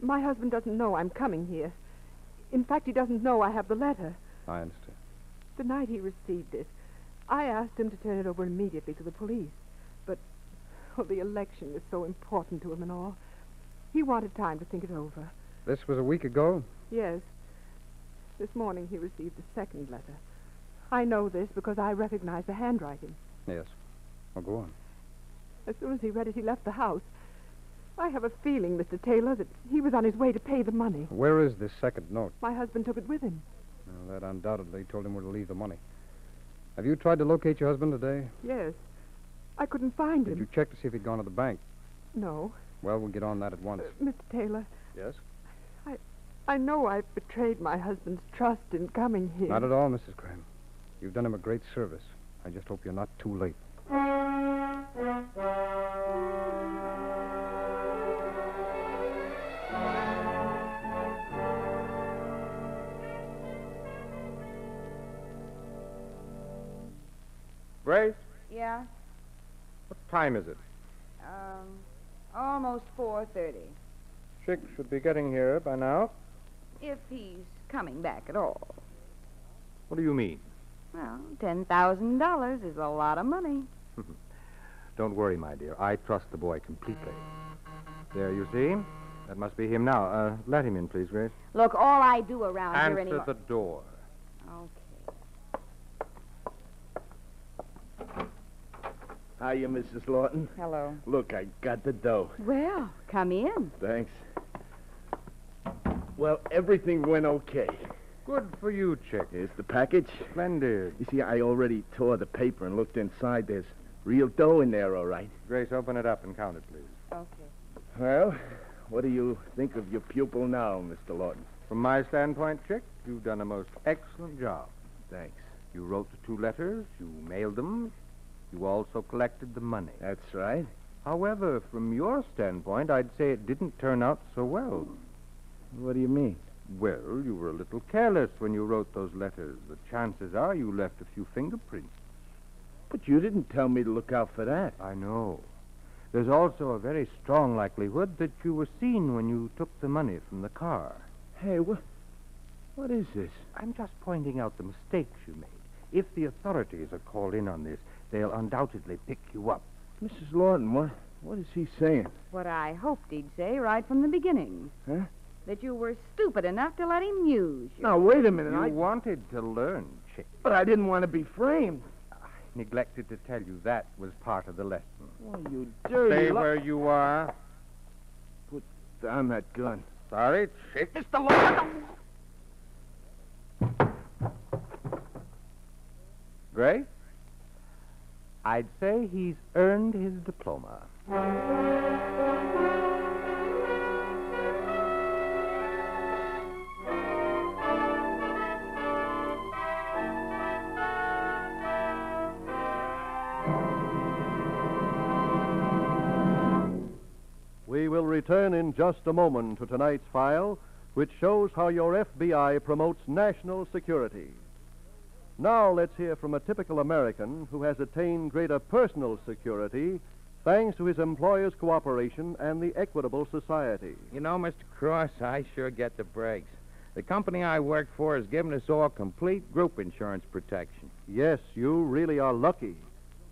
My husband doesn't know I'm coming here. In fact, he doesn't know I have the letter. I understand. The night he received it, I asked him to turn it over immediately to the police. But, oh, the election was so important to him and all. He wanted time to think it over. This was a week ago? Yes. This morning he received a second letter. I know this because I recognize the handwriting. Yes. Well, go on. As soon as he read it, he left the house. I have a feeling, Mr. Taylor, that he was on his way to pay the money. Where is this second note? My husband took it with him. Well, that undoubtedly told him where to leave the money. Have you tried to locate your husband today? Yes. I couldn't find him. Did you check to see if he'd gone to the bank? No. Well, we'll get on that at once. Mr. Taylor. Yes? I know I've betrayed my husband's trust in coming here. Not at all, Mrs. Graham. You've done him a great service. I just hope you're not too late. Grace? Yeah? What time is it? Almost 4:30. Chick should be getting here by now. If he's coming back at all. What do you mean? Well, $10,000 is a lot of money. Don't worry, my dear. I trust the boy completely. There, you see? That must be him now. Let him in, please, Grace. Look, all I do around here anymore... Answer the door. Okay. Hiya, Mrs. Lawton. Hello. Look, I got the dough. Well, come in. Thanks. Well, everything went okay. Good for you, Chick. Here's the package. Splendid. You see, I already tore the paper and looked inside. There's real dough in there, all right. Grace, open it up and count it, please. Okay. Well, what do you think of your pupil now, Mr. Lawton? From my standpoint, Chick, you've done a most excellent job. Thanks. You wrote the two letters. You mailed them. You also collected the money. That's right. However, from your standpoint, I'd say it didn't turn out so well. What do you mean? Well, you were a little careless when you wrote those letters. The chances are you left a few fingerprints. But you didn't tell me to look out for that. I know. There's also a very strong likelihood that you were seen when you took the money from the car. Hey, what is this? I'm just pointing out the mistakes you made. If the authorities are called in on this, they'll undoubtedly pick you up. Mrs. Lawton, what is he saying? What I hoped he'd say right from the beginning. Huh? That you were stupid enough to let him use you. Now, wait a minute. I wanted to learn, Chick. But I didn't want to be framed. I neglected to tell you that was part of the lesson. Well, you dirty... Stay where you are. Put down that gun. Sorry, Chick. Mr. Lawton! Gray? I'd say he's earned his diploma. return in just a moment to tonight's file, which shows how your FBI promotes national security. Now let's hear from a typical American who has attained greater personal security thanks to his employer's cooperation and the Equitable Society. You know, Mr. Cross, I sure get the breaks. The company I work for has given us all complete group insurance protection. Yes, you really are lucky.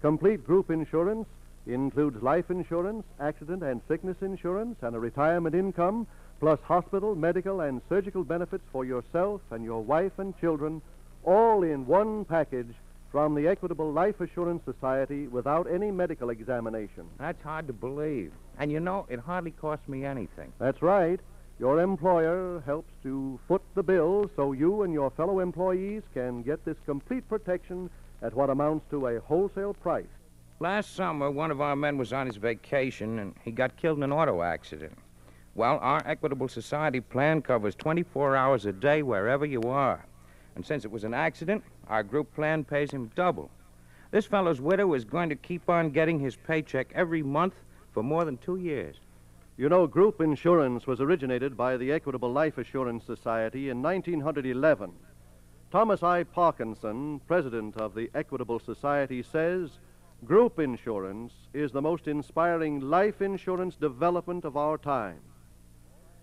Complete group insurance includes life insurance, accident and sickness insurance, and a retirement income, plus hospital, medical, and surgical benefits for yourself and your wife and children, all in one package from the Equitable Life Assurance Society without any medical examination. That's hard to believe. And you know, it hardly costs me anything. That's right. Your employer helps to foot the bill so you and your fellow employees can get this complete protection at what amounts to a wholesale price. Last summer, one of our men was on his vacation, and he got killed in an auto accident. Well, our Equitable Society plan covers 24 hours a day wherever you are. And since it was an accident, our group plan pays him double. This fellow's widow is going to keep on getting his paycheck every month for more than 2 years. You know, group insurance was originated by the Equitable Life Assurance Society in 1911. Thomas I. Parkinson, president of the Equitable Society, says, "Group insurance is the most inspiring life insurance development of our time."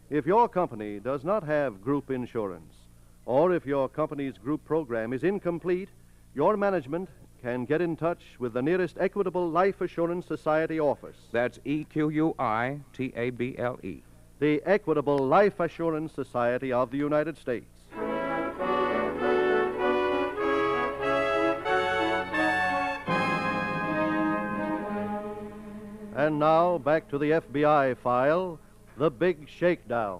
If your company does not have group insurance, or if your company's group program is incomplete, your management can get in touch with the nearest Equitable Life Assurance Society office. That's EQUITABLE. The Equitable Life Assurance Society of the United States. And now, back to the FBI file, the big shakedown.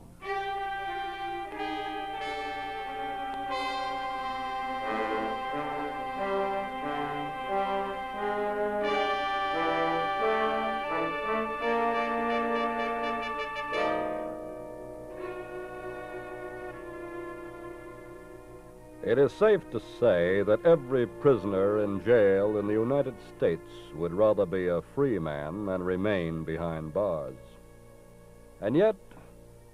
It is safe to say that every prisoner in jail in the United States would rather be a free man than remain behind bars. And yet,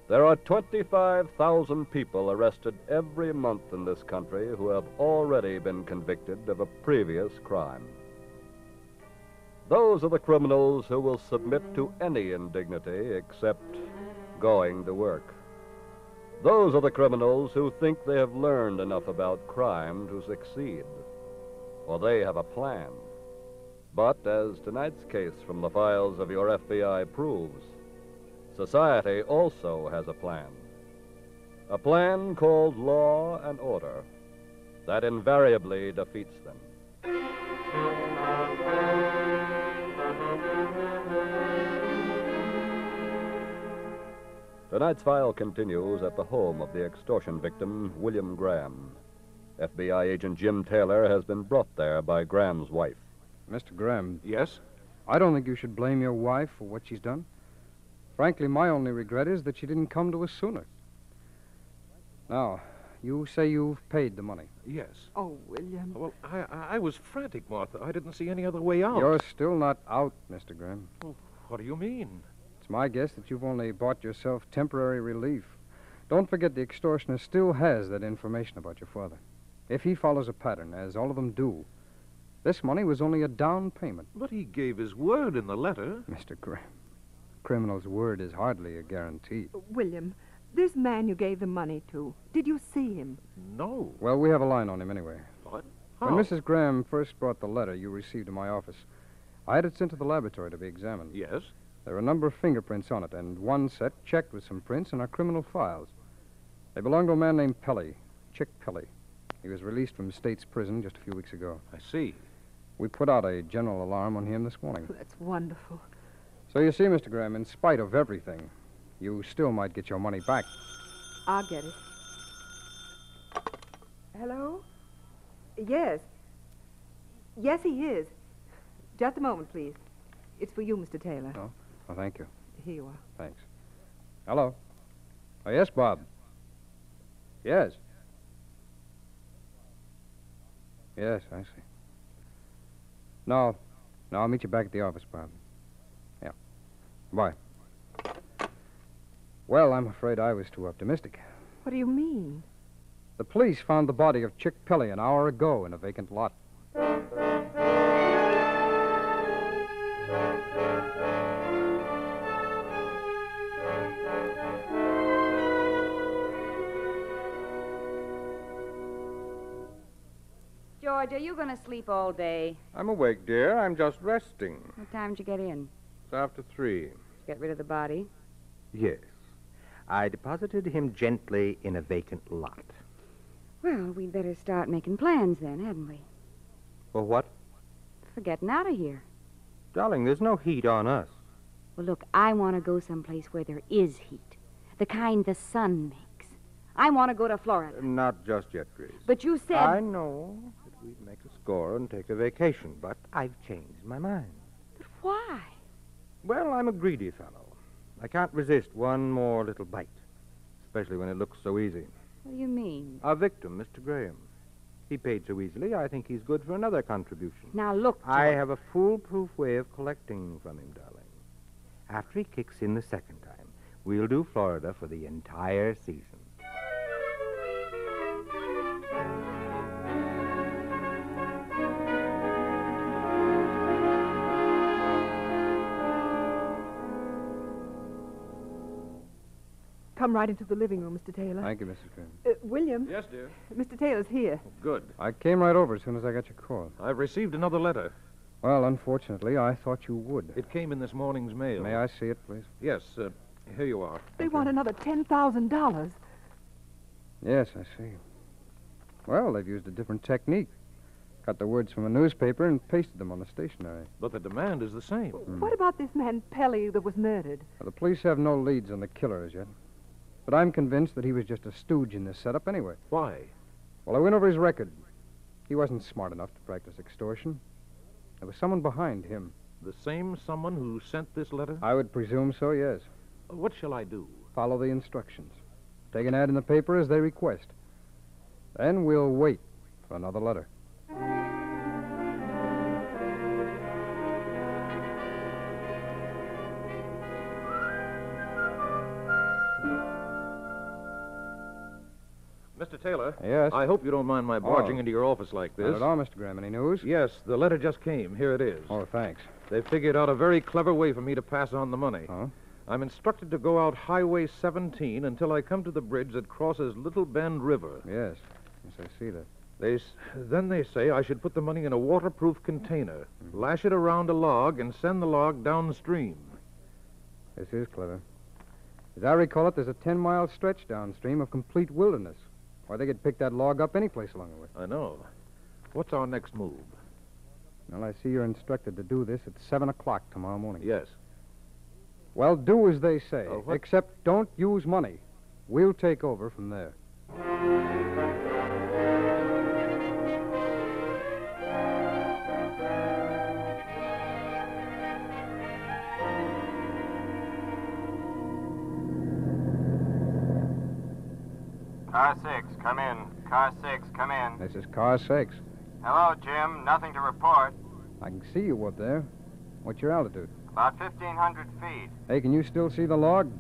there are 25,000 people arrested every month in this country who have already been convicted of a previous crime. Those are the criminals who will submit to any indignity except going to work. Those are the criminals who think they have learned enough about crime to succeed, or they have a plan. But as tonight's case from the files of your FBI proves, society also has a plan called law and order that invariably defeats them. Tonight's file continues at the home of the extortion victim, William Graham. FBI agent Jim Taylor has been brought there by Graham's wife. Mr. Graham. Yes? I don't think you should blame your wife for what she's done. Frankly, my only regret is that she didn't come to us sooner. Now, you say you've paid the money. Yes. Oh, William. Well, I was frantic, Martha. I didn't see any other way out. You're still not out, Mr. Graham. Oh, what do you mean? It's my guess that you've only bought yourself temporary relief. Don't forget the extortioner still has that information about your father. If he follows a pattern, as all of them do, this money was only a down payment. But he gave his word in the letter. Mr. Graham, a criminal's word is hardly a guarantee. William, this man you gave the money to, did you see him? No. Well, we have a line on him anyway. What? How? When Mrs. Graham first brought the letter you received in my office, I had it sent to the laboratory to be examined. Yes? There are a number of fingerprints on it, and one set checked with some prints in our criminal files. They belong to a man named Pelly, Chick Pelly. He was released from state's prison just a few weeks ago. I see. We put out a general alarm on him this morning. Oh, that's wonderful. So you see, Mr. Graham, in spite of everything, you still might get your money back. I'll get it. Hello? Yes. Yes, he is. Just a moment, please. It's for you, Mr. Taylor. Oh. Well, thank you. Here you are. Thanks. Hello. Oh, yes, Bob. Yes. Yes, I see. No, I'll meet you back at the office, Bob. Yeah. Bye. Well, I'm afraid I was too optimistic. What do you mean? The police found the body of Chick Pilley an hour ago in a vacant lot. George, are you going to sleep all day? I'm awake, dear. I'm just resting. What time did you get in? It's after 3. Did you get rid of the body? Yes. I deposited him gently in a vacant lot. Well, we'd better start making plans then, hadn't we? For what? For getting out of here. Darling, there's no heat on us. Well, look, I want to go someplace where there is heat. The kind the sun makes. I want to go to Florida. Not just yet, Grace. But you said... I know that we'd make a score and take a vacation, but I've changed my mind. But why? Well, I'm a greedy fellow. I can't resist one more little bite, especially when it looks so easy. What do you mean? Our victim, Mr. Graham. He paid so easily, I think he's good for another contribution. Now, look, George. I have a foolproof way of collecting from him, darling. After he kicks in the second time, we'll do Florida for the entire season. Come right into the living room, Mr. Taylor. Thank you, Mrs. Graham. William? Yes, dear? Mr. Taylor's here. Oh, good. I came right over as soon as I got your call. I've received another letter. Well, unfortunately, I thought you would. It came in this morning's mail. May I see it, please? Yes, here you are. They want another $10,000. Yes, I see. Well, they've used a different technique. Cut the words from a newspaper and pasted them on the stationery. But the demand is the same. What about this man Pelley that was murdered? Well, the police have no leads on the killer as yet. But I'm convinced that he was just a stooge in this setup anyway. Why? Well, I went over his record. He wasn't smart enough to practice extortion. There was someone behind him. The same someone who sent this letter? I would presume so, yes. What shall I do? Follow the instructions. Take an ad in the paper as they request. Then we'll wait for another letter. Mr. Taylor? Yes? I hope you don't mind my barging into your office like this. Not at all, Mr. Graham. Any news? Yes, the letter just came. Here it is. Oh, thanks. They figured out a very clever way for me to pass on the money. Huh? I'm instructed to go out Highway 17 until I come to the bridge that crosses Little Bend River. Yes. Yes, I see that. Then they say I should put the money in a waterproof container, lash it around a log, and send the log downstream. This is clever. As I recall it, there's a 10-mile stretch downstream of complete wilderness. Or they could pick that log up any place along the way. I know. What's our next move? Well, I see you're instructed to do this at 7 o'clock tomorrow morning. Yes. Well, do as they say, except don't use money. We'll take over from there. Car 6, come in. Car 6, come in. This is Car 6. Hello, Jim. Nothing to report. I can see you up there. What's your altitude? About 1,500 feet. Hey, can you still see the log?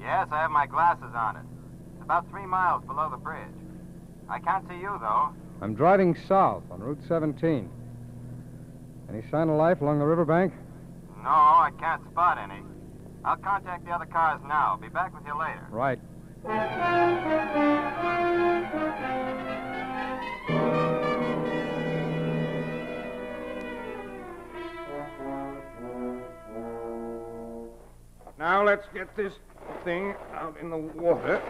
Yes, I have my glasses on it. It's about 3 miles below the bridge. I can't see you, though. I'm driving south on Route 17. Any sign of life along the riverbank? No, I can't spot any. I'll contact the other cars now. Be back with you later. Right. Now let's get this thing out in the water.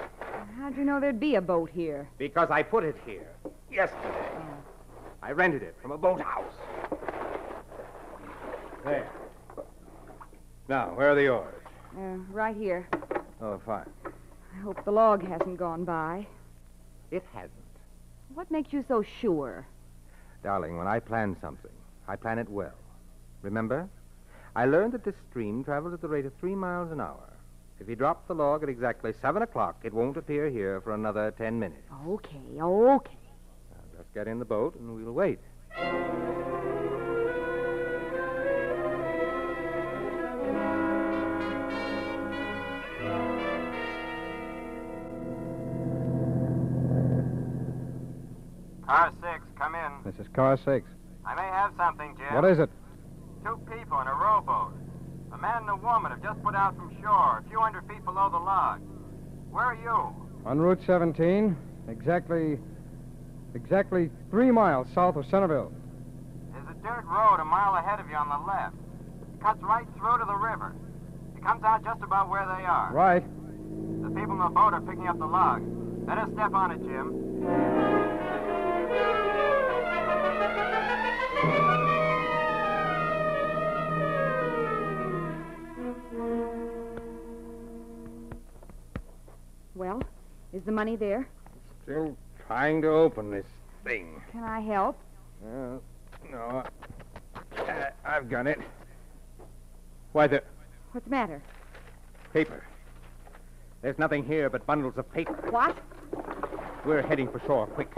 How'd you know there'd be a boat here? Because I put it here yesterday. I rented it from a boathouse. There. Now, where are the oars? Right here. Oh, fine. I hope the log hasn't gone by. It hasn't. What makes you so sure? Darling, when I plan something, I plan it well. Remember? I learned that this stream travels at the rate of 3 miles an hour. If you drop the log at exactly 7 o'clock, it won't appear here for another 10 minutes. Okay. Now just get in the boat and we'll wait. Car 6, come in. This is car 6. I may have something, Jim. What is it? Two people in a rowboat. A man and a woman have just put out from shore, a few hundred feet below the log. Where are you? On Route 17, exactly 3 miles south of Centerville. There's a dirt road a mile ahead of you on the left. It cuts right through to the river. It comes out just about where they are. Right. The people in the boat are picking up the log. Let us step on it, Jim. Well, is the money there? Still trying to open this thing. Can I help? No. I've got it. What's the matter? Paper. There's nothing here but bundles of paper. What? We're heading for shore, quick.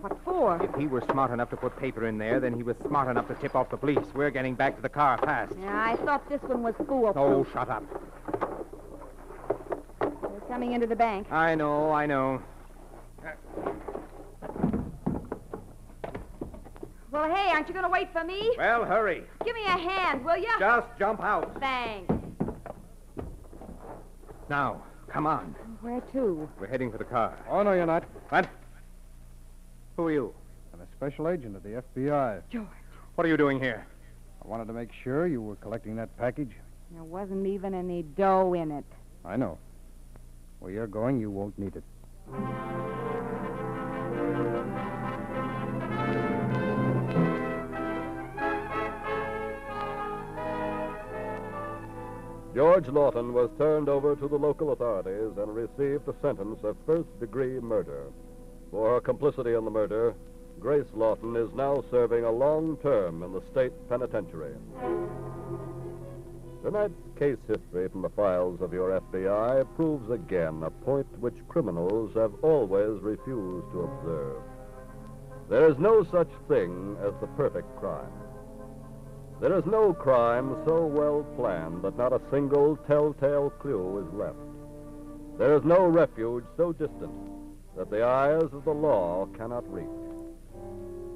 What for? If he were smart enough to put paper in there, then he was smart enough to tip off the police. We're getting back to the car fast. Yeah, I thought this one was foolproof. Oh, shut up. Coming into the bank. I know. Well, hey, aren't you going to wait for me? Well, hurry. Give me a hand, will you? Just jump out. Thanks. Now, come on. Where to? We're heading for the car. Oh, no, you're not. What? Who are you? I'm a special agent of the FBI. George. What are you doing here? I wanted to make sure you were collecting that package. There wasn't even any dough in it. I know. Where you're going, you won't need it. George Lawton was turned over to the local authorities and received a sentence of first-degree murder. For her complicity in the murder, Grace Lawton is now serving a long term in the state penitentiary. Tonight's case history from the files of your FBI proves again a point which criminals have always refused to observe. There is no such thing as the perfect crime. There is no crime so well planned that not a single telltale clue is left. There is no refuge so distant that the eyes of the law cannot reach.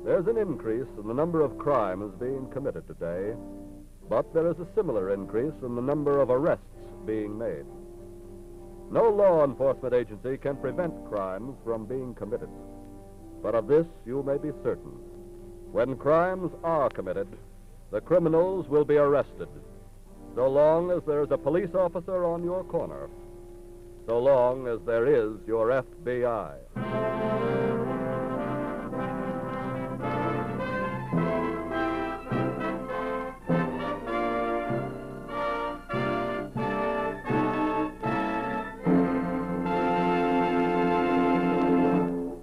There's an increase in the number of crimes being committed today, but there is a similar increase in the number of arrests being made. No law enforcement agency can prevent crimes from being committed. But of this you may be certain. When crimes are committed, the criminals will be arrested, so long as there is a police officer on your corner, so long as there is your FBI.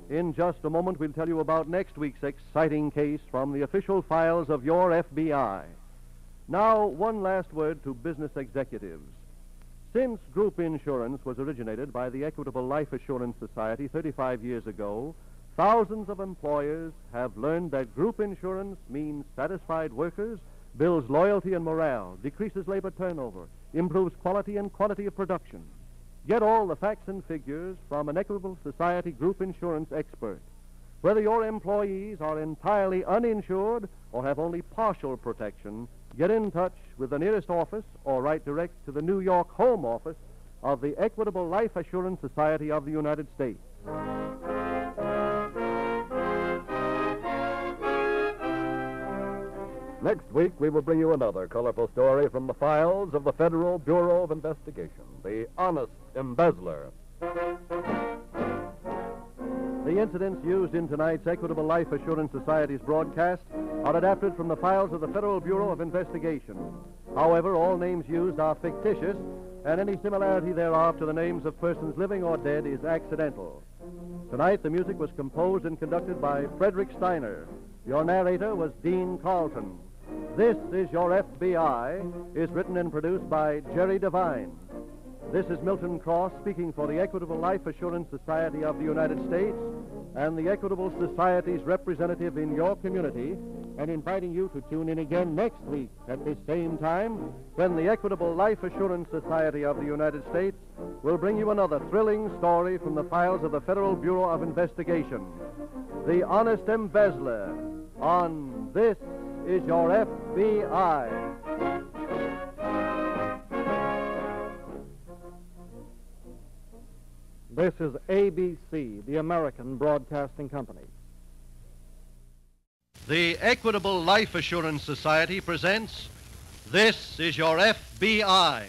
In just a moment, we'll tell you about next week's exciting case from the official files of your FBI. Now, one last word to business executives. Since group insurance was originated by the Equitable Life Assurance Society 35 years ago, thousands of employers have learned that group insurance means satisfied workers, builds loyalty and morale, decreases labor turnover, improves quality and quantity of production. Get all the facts and figures from an Equitable Society group insurance expert. Whether your employees are entirely uninsured or have only partial protection, get in touch with the nearest office or write direct to the New York Home Office of the Equitable Life Assurance Society of the United States. Next week, we will bring you another colorful story from the files of the Federal Bureau of Investigation, The Honest Embezzler. The incidents used in tonight's Equitable Life Assurance Society's broadcast are adapted from the files of the Federal Bureau of Investigation. However, all names used are fictitious, and any similarity thereof to the names of persons living or dead is accidental. Tonight, the music was composed and conducted by Frederick Steiner. Your narrator was Dean Carlton. This Is Your FBI is written and produced by Jerry Devine. This is Milton Cross speaking for the Equitable Life Assurance Society of the United States and the Equitable Society's representative in your community, and inviting you to tune in again next week at this same time when the Equitable Life Assurance Society of the United States will bring you another thrilling story from the files of the Federal Bureau of Investigation, The Honest Embezzler, on This Is Your FBI. This is ABC, the American Broadcasting Company. The Equitable Life Assurance Society presents This Is Your FBI.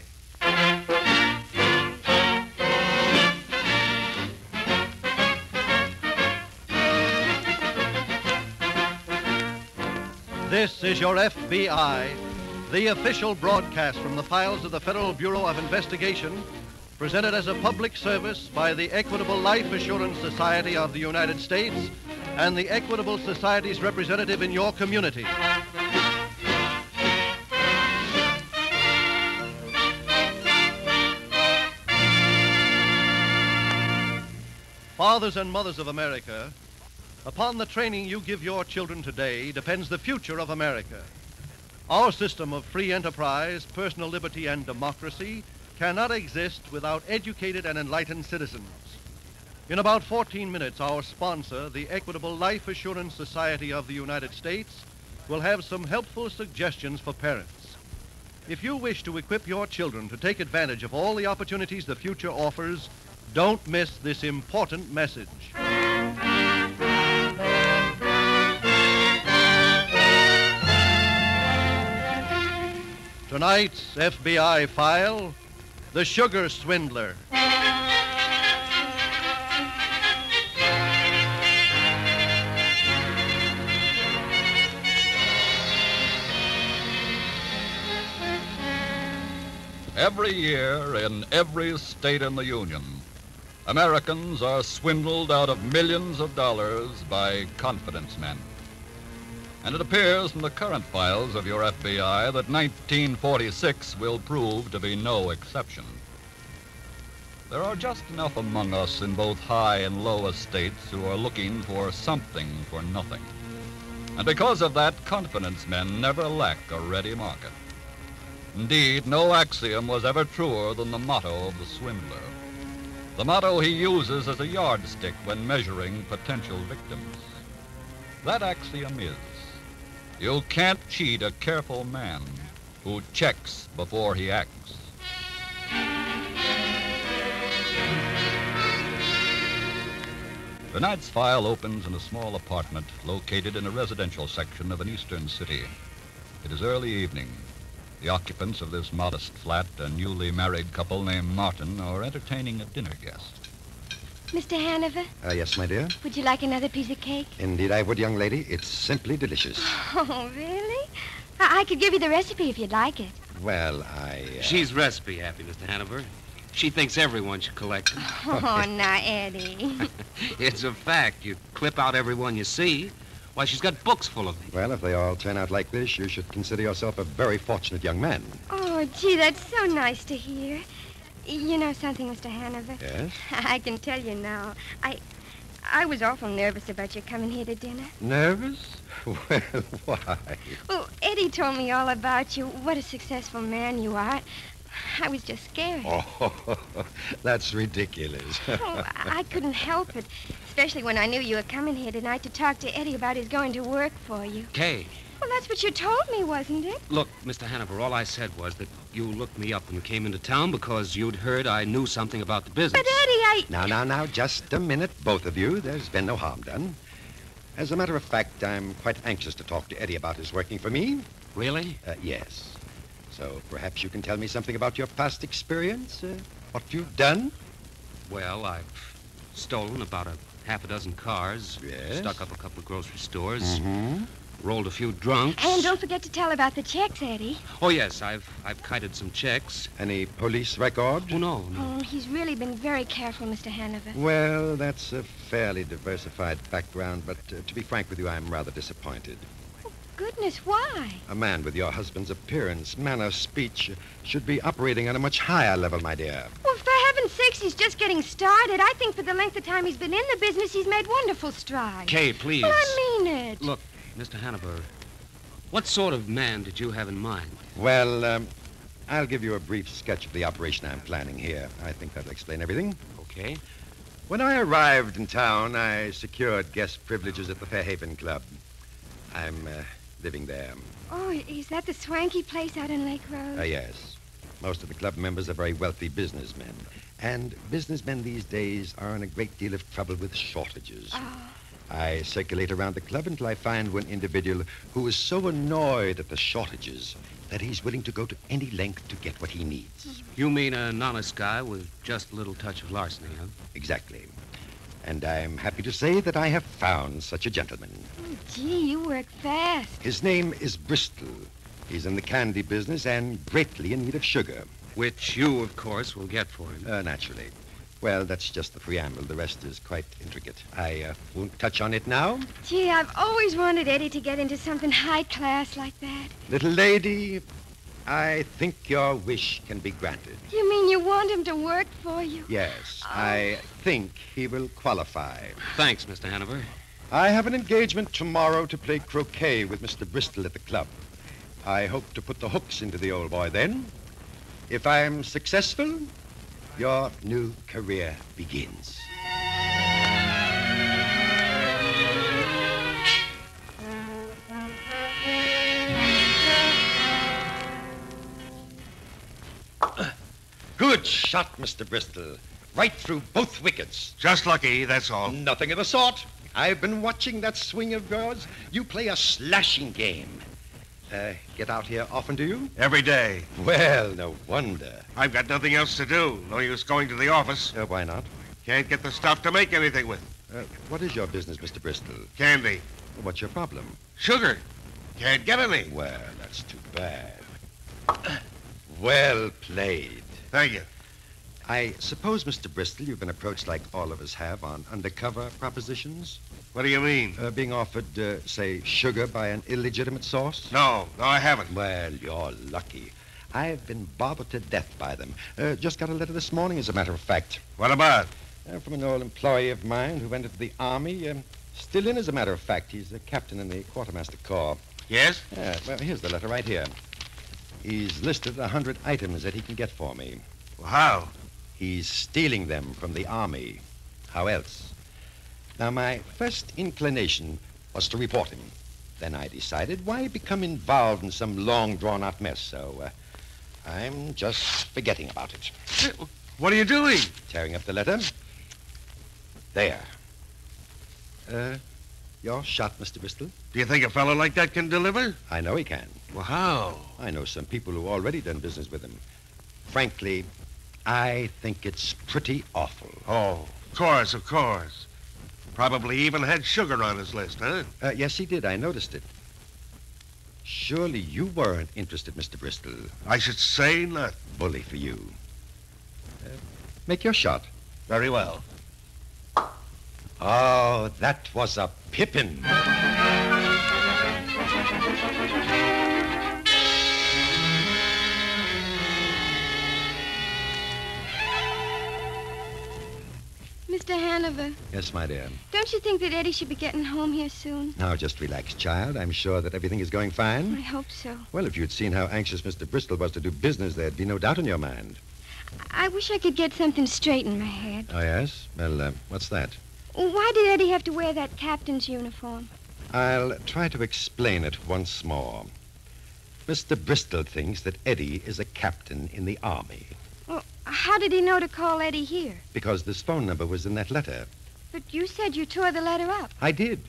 This Is Your FBI, the official broadcast from the files of the Federal Bureau of Investigation, presented as a public service by the Equitable Life Assurance Society of the United States and the Equitable Society's representative in your community. Fathers and mothers of America, upon the training you give your children today depends the future of America. Our system of free enterprise, personal liberty, and democracy cannot exist without educated and enlightened citizens. In about 14 minutes, our sponsor, the Equitable Life Assurance Society of the United States, will have some helpful suggestions for parents. If you wish to equip your children to take advantage of all the opportunities the future offers, don't miss this important message. Tonight's FBI file, The Sugar Swindler. Every year, in every state in the Union, Americans are swindled out of millions of dollars by confidence men. And it appears from the current files of your FBI that 1946 will prove to be no exception. There are just enough among us in both high and low estates who are looking for something for nothing. And because of that, confidence men never lack a ready market. Indeed, no axiom was ever truer than the motto of the swindler. The motto he uses as a yardstick when measuring potential victims. That axiom is, you can't cheat a careful man who checks before he acts. Tonight's file opens in a small apartment located in a residential section of an eastern city. It is early evening. The occupants of this modest flat, a newly married couple named Martin, are entertaining a dinner guest. Mr. Hanover? Yes, my dear? Would you like another piece of cake? Indeed I would, young lady. It's simply delicious. Oh, really? I could give you the recipe if you'd like it. Well, She's recipe happy, Mr. Hanover. She thinks everyone should collect them. Oh, now, Eddie. It's a fact. You clip out everyone you see. Why, she's got books full of them. Well, if they all turn out like this, you should consider yourself a very fortunate young man. Oh, gee, that's so nice to hear. You know something, Mr. Hanover? Yes? I can tell you now. I was awful nervous about you coming here to dinner. Nervous? Well, why? Well, Eddie told me all about you, what a successful man you are. I was just scared. Oh, that's ridiculous. Oh, I couldn't help it, especially when I knew you were coming here tonight to talk to Eddie about his going to work for you. Kay. Well, that's what you told me, wasn't it? Look, Mr. Hanover, all I said was that you looked me up and came into town because you'd heard I knew something about the business. But, Eddie, Now, just a minute, both of you. There's been no harm done. As a matter of fact, I'm quite anxious to talk to Eddie about his working for me. Really? Yes. So perhaps you can tell me something about your past experience, what you've done? Well, I've stolen about half a dozen cars, yes. Stuck up a couple of grocery stores, rolled a few drunks. And don't forget to tell about the checks, Eddie. Oh, yes, I've kited some checks. Any police record? Oh, no. Oh, he's really been very careful, Mr. Hanover. Well, that's a fairly diversified background, but to be frank with you, I'm rather disappointed. Goodness, why? A man with your husband's appearance, manner, speech, should be operating on a much higher level, my dear. Well, for heaven's sakes, he's just getting started. I think for the length of time he's been in the business, he's made wonderful strides. Kay, please. Well, I mean it. Look, Mr. Hanover, What sort of man did you have in mind? Well, I'll give you a brief sketch of the operation I'm planning here. I think that'll explain everything. Okay. When I arrived in town, I secured guest privileges at the Fairhaven Club. I'm living there. Oh, is that the swanky place out in Lake Road? Yes. Most of the club members are very wealthy businessmen. And businessmen these days are in a great deal of trouble with shortages. Oh. I circulate around the club until I find one individual who is so annoyed at the shortages that he's willing to go to any length to get what he needs. You mean an honest guy with just a little touch of larceny, huh? Exactly. And I'm happy to say that I have found such a gentleman. Oh, gee, you work fast. His name is Bristol. He's in the candy business and greatly in need of sugar. Which you, of course, will get for him. Naturally. Well, that's just the preamble. The rest is quite intricate. I won't touch on it now. Gee, I've always wanted Eddie to get into something high class like that. Little lady, I think your wish can be granted. You mean you want him to work for you? Yes, oh. I think he will qualify. Thanks, Mr. Hanover. I have an engagement tomorrow to play croquet with Mr. Bristol at the club. I hope to put the hooks into the old boy then. If I'm successful, your new career begins. Good shot, Mr. Bristol. Right through both wickets. Just lucky, that's all. Nothing of the sort. I've been watching that swing of yours. You play a slashing game. Get out here often, do you? Every day. Well, no wonder. I've got nothing else to do. No use going to the office. Why not? Can't get the stuff to make anything with. What is your business, Mr. Bristol? Candy. What's your problem? Sugar. Can't get any. Well, that's too bad. Well played. Thank you. I suppose, Mr. Bristol, you've been approached like all of us have on undercover propositions? What do you mean? Being offered, say, sugar by an illegitimate source? No, I haven't. Well, you're lucky. I've been bothered to death by them. Just got a letter this morning, as a matter of fact. What about? From an old employee of mine who went into the Army. Still in, as a matter of fact. He's a captain in the Quartermaster Corps. Yes? Yeah, well, here's the letter right here. He's listed 100 items that he can get for me. Well, how? He's stealing them from the Army. How else? Now, my first inclination was to report him. Then I decided, why become involved in some long, drawn-out mess? So I'm just forgetting about it. What are you doing? Tearing up the letter. There. Your shot, Mr. Bristol. Do you think a fellow like that can deliver? I know he can. Well, how? I know some people who already done business with him. Frankly, I think it's pretty awful. Oh, of course, of course. Probably even had sugar on his list, huh? Yes, he did. I noticed it. Surely you weren't interested, Mr. Bristol. I should say not. Bully for you. Make your shot. Very well. Oh, that was a pippin. Mr. Hanover. Yes, my dear. Don't you think that Eddie should be getting home here soon? Now, just relax, child. I'm sure that everything is going fine. I hope so. Well, if you'd seen how anxious Mr. Bristol was to do business, there'd be no doubt in your mind. I wish I could get something straight in my head. Oh, yes? Well, what's that? Why did Eddie have to wear that captain's uniform? I'll try to explain it once more. Mr. Bristol thinks that Eddie is a captain in the Army. How did he know to call Eddie here? Because this phone number was in that letter. But you said you tore the letter up. I did.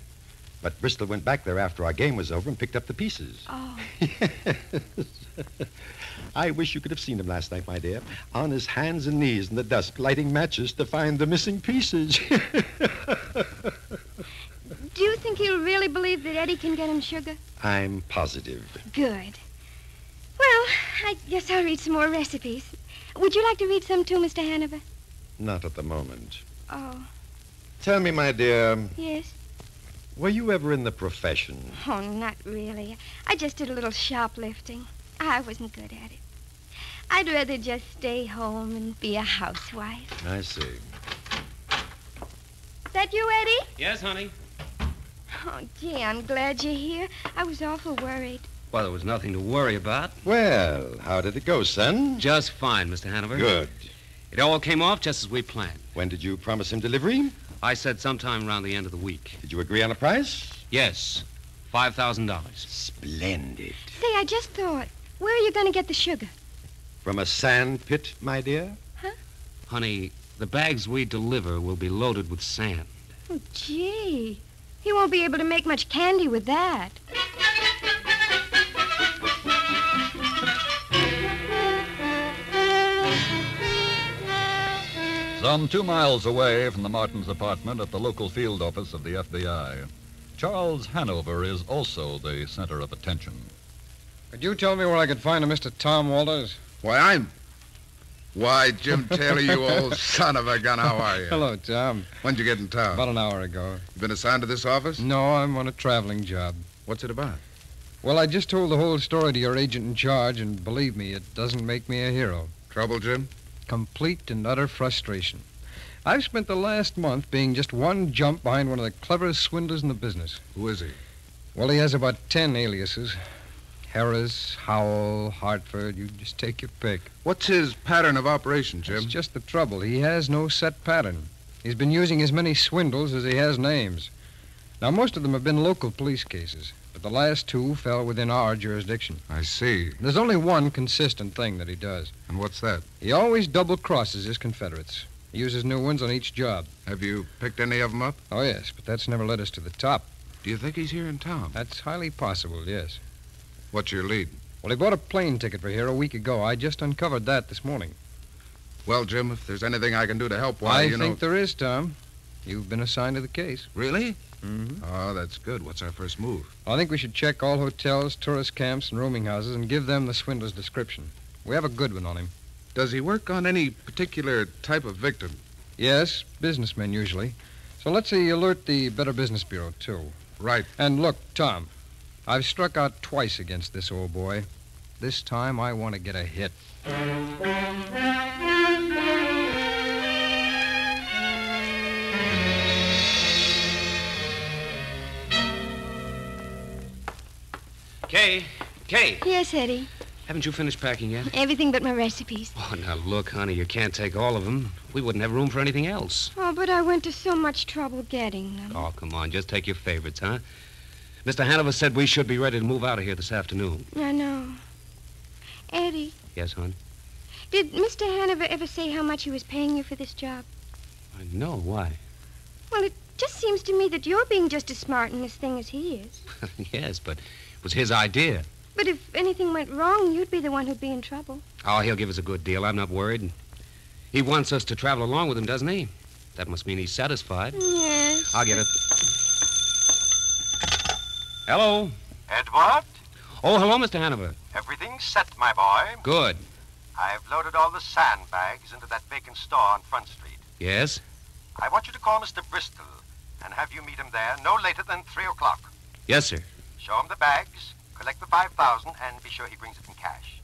But Bristol went back there after our game was over and picked up the pieces. Oh. Yes. I wish you could have seen him last night, my dear. On his hands and knees in the dusk, lighting matches to find the missing pieces. Do you think he'll really believe that Eddie can get him sugar? I'm positive. Good. Well, I guess I'll read some more recipes. Would you like to read some, too, Mr. Hanover? Not at the moment. Oh. Tell me, my dear. Yes? Were you ever in the profession? Oh, not really. I just did a little shoplifting. I wasn't good at it. I'd rather just stay home and be a housewife. I see. Is that you, Eddie? Yes, honey. Oh, gee, I'm glad you're here. I was awful worried. Well, there was nothing to worry about. Well, how did it go, son? Just fine, Mr. Hanover. Good. It all came off just as we planned. When did you promise him delivery? I said sometime around the end of the week. Did you agree on a price? Yes, $5,000. Splendid. Say, I just thought, where are you going to get the sugar? From a sand pit, my dear. Huh? Honey, the bags we deliver will be loaded with sand. Oh, gee. He won't be able to make much candy with that. Some 2 miles away from the Martins' apartment at the local field office of the FBI, Charles Hanover is also the center of attention. Could you tell me where I could find a Mr. Tom Walters? Why, Jim Taylor, you old son of a gun, how are you? Hello, Tom. When'd you get in town? About an hour ago. You been assigned to this office? No, I'm on a traveling job. What's it about? Well, I just told the whole story to your agent in charge, and believe me, it doesn't make me a hero. Trouble, Jim? Complete and utter frustration. I've spent the last month being just one jump behind one of the cleverest swindlers in the business. Who is he? Well, he has about 10 aliases. Harris, Howell, Hartford, you just take your pick. What's his pattern of operation, Jim? That's just the trouble. He has no set pattern. He's been using as many swindles as he has names. Now, most of them have been local police cases, but the last two fell within our jurisdiction. I see. There's only one consistent thing that he does. And what's that? He always double-crosses his confederates. He uses new ones on each job. Have you picked any of them up? Oh, yes, but that's never led us to the top. Do you think he's here in town? That's highly possible, yes. What's your lead? Well, he bought a plane ticket for here a week ago. I just uncovered that this morning. Well, Jim, if there's anything I can do to help, I think there is, Tom. You've been assigned to the case. Really? Mm-hmm. Oh, that's good. What's our first move? I think we should check all hotels, tourist camps, and rooming houses and give them the swindler's description. We have a good one on him. Does he work on any particular type of victim? Yes, businessmen usually. So let's see, alert the Better Business Bureau, too. Right. And look, Tom, I've struck out twice against this old boy. This time I want to get a hit. Kay? Kay? Yes, Eddie? Haven't you finished packing yet? Everything but my recipes. Oh, now look, honey, you can't take all of them. We wouldn't have room for anything else. Oh, but I went to so much trouble getting them. Oh, come on, just take your favorites, huh? Mr. Hanover said we should be ready to move out of here this afternoon. I know. Eddie. Yes, hon? Did Mr. Hanover ever say how much he was paying you for this job? No, why? Well, it just seems to me that you're being just as smart in this thing as he is. Yes, but it was his idea. But if anything went wrong, you'd be the one who'd be in trouble. Oh, he'll give us a good deal. I'm not worried. He wants us to travel along with him, doesn't he? That must mean he's satisfied. Yes. I'll get it. Hello. Edward? Oh, hello, Mr. Hanover. Everything's set, my boy. Good. I've loaded all the sandbags into that vacant store on Front Street. Yes? I want you to call Mr. Bristol and have you meet him there no later than 3 o'clock. Yes, sir. Show him the bags, collect the $5,000, and be sure he brings it in cash.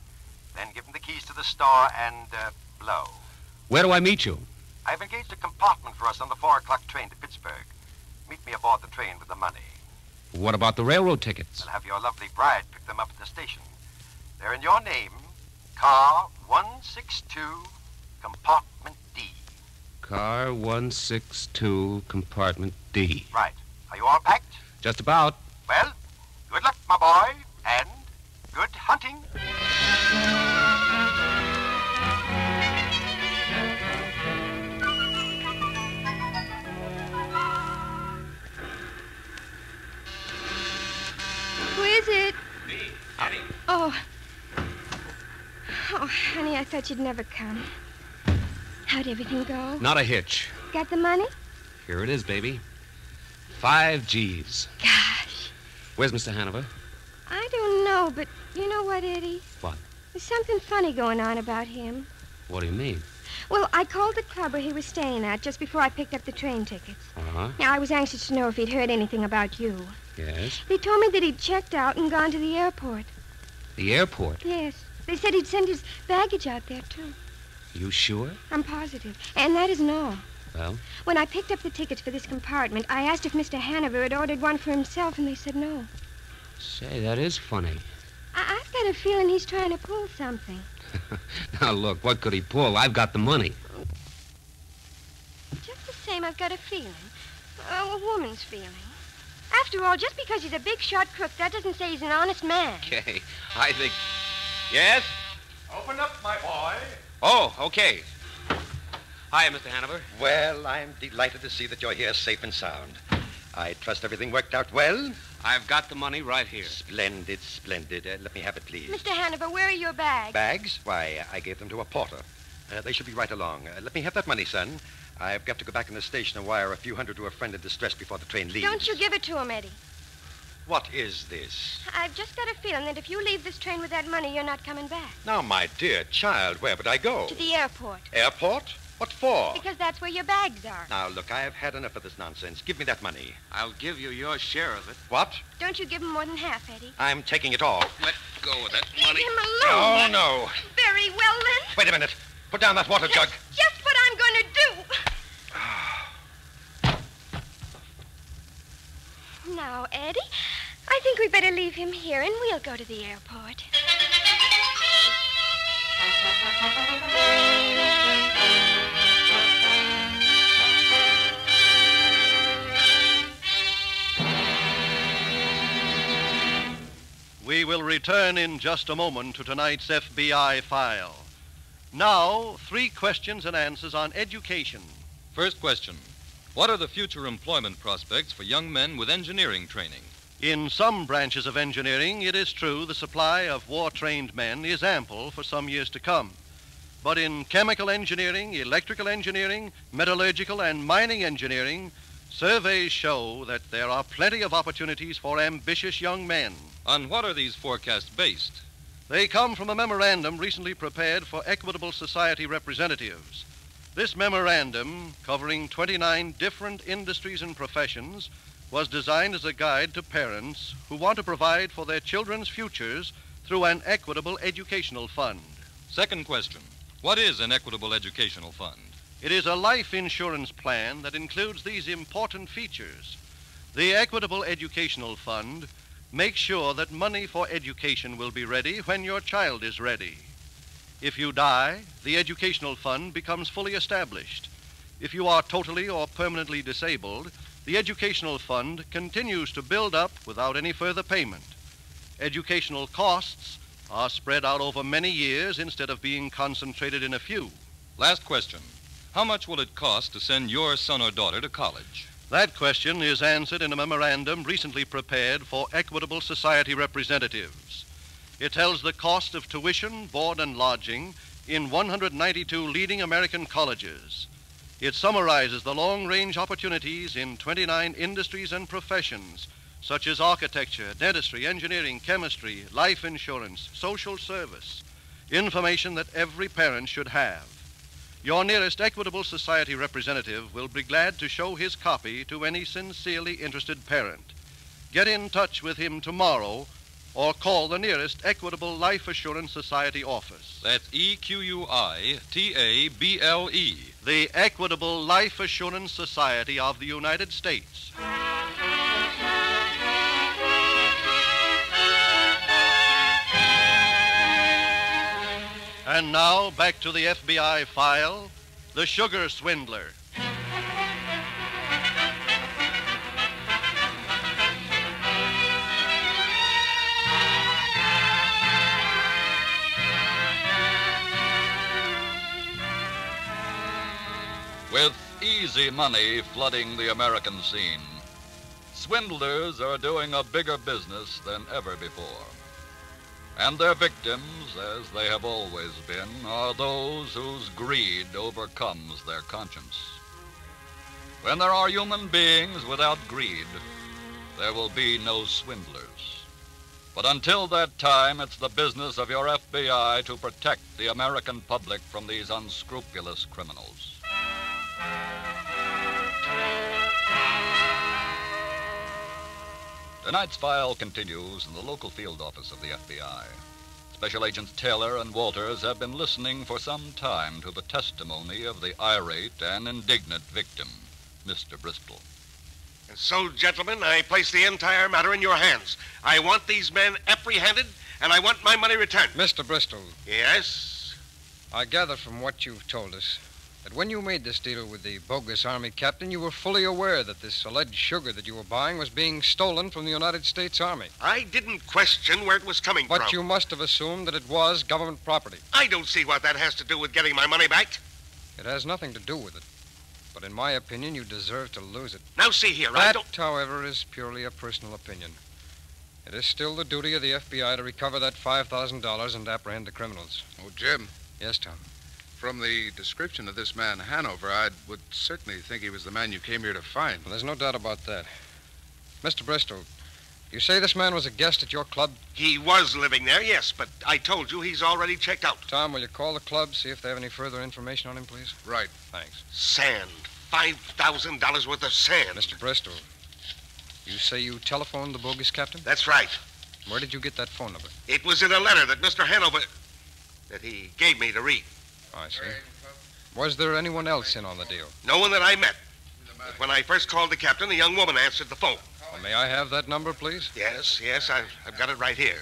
Then give him the keys to the store and blow. Where do I meet you? I've engaged a compartment for us on the 4 o'clock train to Pittsburgh. Meet me aboard the train with the money. What about the railroad tickets? I'll have your lovely bride pick them up at the station. They're in your name, car 162, compartment D. Car 162, compartment D. Right. Are you all packed? Just about. Well, good luck, my boy, and good hunting. Is it? Me, Eddie. Oh, honey, I thought you'd never come. How'd everything go? Not a hitch. Got the money? Here it is, baby. 5 G's. Gosh. Where's Mr. Hanover? I don't know, but you know what, Eddie? What? There's something funny going on about him. What do you mean? Well, I called the club where he was staying at just before I picked up the train tickets. Uh-huh. Now, I was anxious to know if he'd heard anything about you. Yes? They told me that he'd checked out and gone to the airport. The airport? Yes. They said he'd sent his baggage out there, too. You sure? I'm positive. And that isn't all. Well? When I picked up the tickets for this compartment, I asked if Mr. Hanover had ordered one for himself, and they said no. Say, that is funny. I've got a feeling he's trying to pull something. Now, look, what could he pull? I've got the money. Just the same, I've got a feeling. A woman's feeling. After all, just because he's a big-shot crook, that doesn't say he's an honest man. Okay, I think... Yes? Open up, my boy. Oh, okay. Hi, Mr. Hanover. Well, I'm delighted to see that you're here safe and sound. I trust everything worked out well. I've got the money right here. Splendid, splendid. Let me have it, please. Mr. Hanover, where are your bags? Bags? Why, I gave them to a porter. They should be right along. Let me have that money, son. I've got to go back in the station and wire a few hundred to a friend in distress before the train leaves. Don't you give it to him, Eddie. What is this? I've just got a feeling that if you leave this train with that money, you're not coming back. Now, my dear child, where would I go? To the airport. Airport? What for? Because that's where your bags are. Now, look, I have had enough of this nonsense. Give me that money. I'll give you your share of it. What? Don't you give him more than half, Eddie. I'm taking it all. Let go of that money. Leave him alone. Oh, no. Very well, then. Wait a minute. Put down that water jug. Just what I'm going to do. Now, Eddie, I think we better leave him here, and we'll go to the airport. We will return in just a moment to tonight's FBI file. Now, 3 questions and answers on education. First question. What are the future employment prospects for young men with engineering training? In some branches of engineering, it is true the supply of war-trained men is ample for some years to come. But in chemical engineering, electrical engineering, metallurgical and mining engineering, surveys show that there are plenty of opportunities for ambitious young men. On what are these forecasts based? They come from a memorandum recently prepared for Equitable Society representatives. This memorandum, covering 29 different industries and professions, was designed as a guide to parents who want to provide for their children's futures through an equitable educational fund. Second question, what is an equitable educational fund? It is a life insurance plan that includes these important features. The Equitable Educational Fund makes sure that money for education will be ready when your child is ready. If you die, the educational fund becomes fully established. If you are totally or permanently disabled, the educational fund continues to build up without any further payment. Educational costs are spread out over many years instead of being concentrated in a few. Last question. How much will it cost to send your son or daughter to college? That question is answered in a memorandum recently prepared for Equitable Society representatives. It tells the cost of tuition, board, and lodging in 192 leading American colleges. It summarizes the long-range opportunities in 29 industries and professions, such as architecture, dentistry, engineering, chemistry, life insurance, social service, information that every parent should have. Your nearest Equitable Society representative will be glad to show his copy to any sincerely interested parent. Get in touch with him tomorrow or call the nearest Equitable Life Assurance Society office. That's Equitable. The Equitable Life Assurance Society of the United States. And now, back to the FBI file, The Sugar Swindler. With easy money flooding the American scene, swindlers are doing a bigger business than ever before. And their victims, as they have always been, are those whose greed overcomes their conscience. When there are human beings without greed, there will be no swindlers. But until that time, it's the business of your FBI to protect the American public from these unscrupulous criminals. Tonight's file continues in the local field office of the FBI. It's Special Agents Taylor and Walters have been listening for some time to the testimony of the irate and indignant victim, Mr. Bristol. And so, gentlemen, I place the entire matter in your hands. I want these men apprehended, and I want my money returned. Mr. Bristol. Yes? I gather from what you've told us that when you made this deal with the bogus Army captain, you were fully aware that this alleged sugar that you were buying was being stolen from the United States Army. I didn't question where it was coming from. But you must have assumed that it was government property. I don't see what that has to do with getting my money back. It has nothing to do with it. But in my opinion, you deserve to lose it. Now, see here, I don't... That, however, is purely a personal opinion. It is still the duty of the FBI to recover that $5,000 and apprehend the criminals. Oh, Jim. Yes, Tom. From the description of this man, Hanover, I would certainly think he was the man you came here to find. Well, there's no doubt about that. Mr. Bristol, you say this man was a guest at your club? He was living there, yes, but I told you he's already checked out. Tom, will you call the club, see if they have any further information on him, please? Right. Thanks. Sand. $5,000 worth of sand. Mr. Bristol, you say you telephoned the bogus captain? That's right. Where did you get that phone number? It was in a letter that Mr. Hanover... that he gave me to read. I see. Was there anyone else in on the deal? No one that I met. But when I first called the captain, a young woman answered the phone. Well, may I have that number, please? Yes, I've got it right here.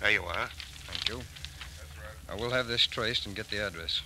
There you are. Thank you. I will have this traced and get the address.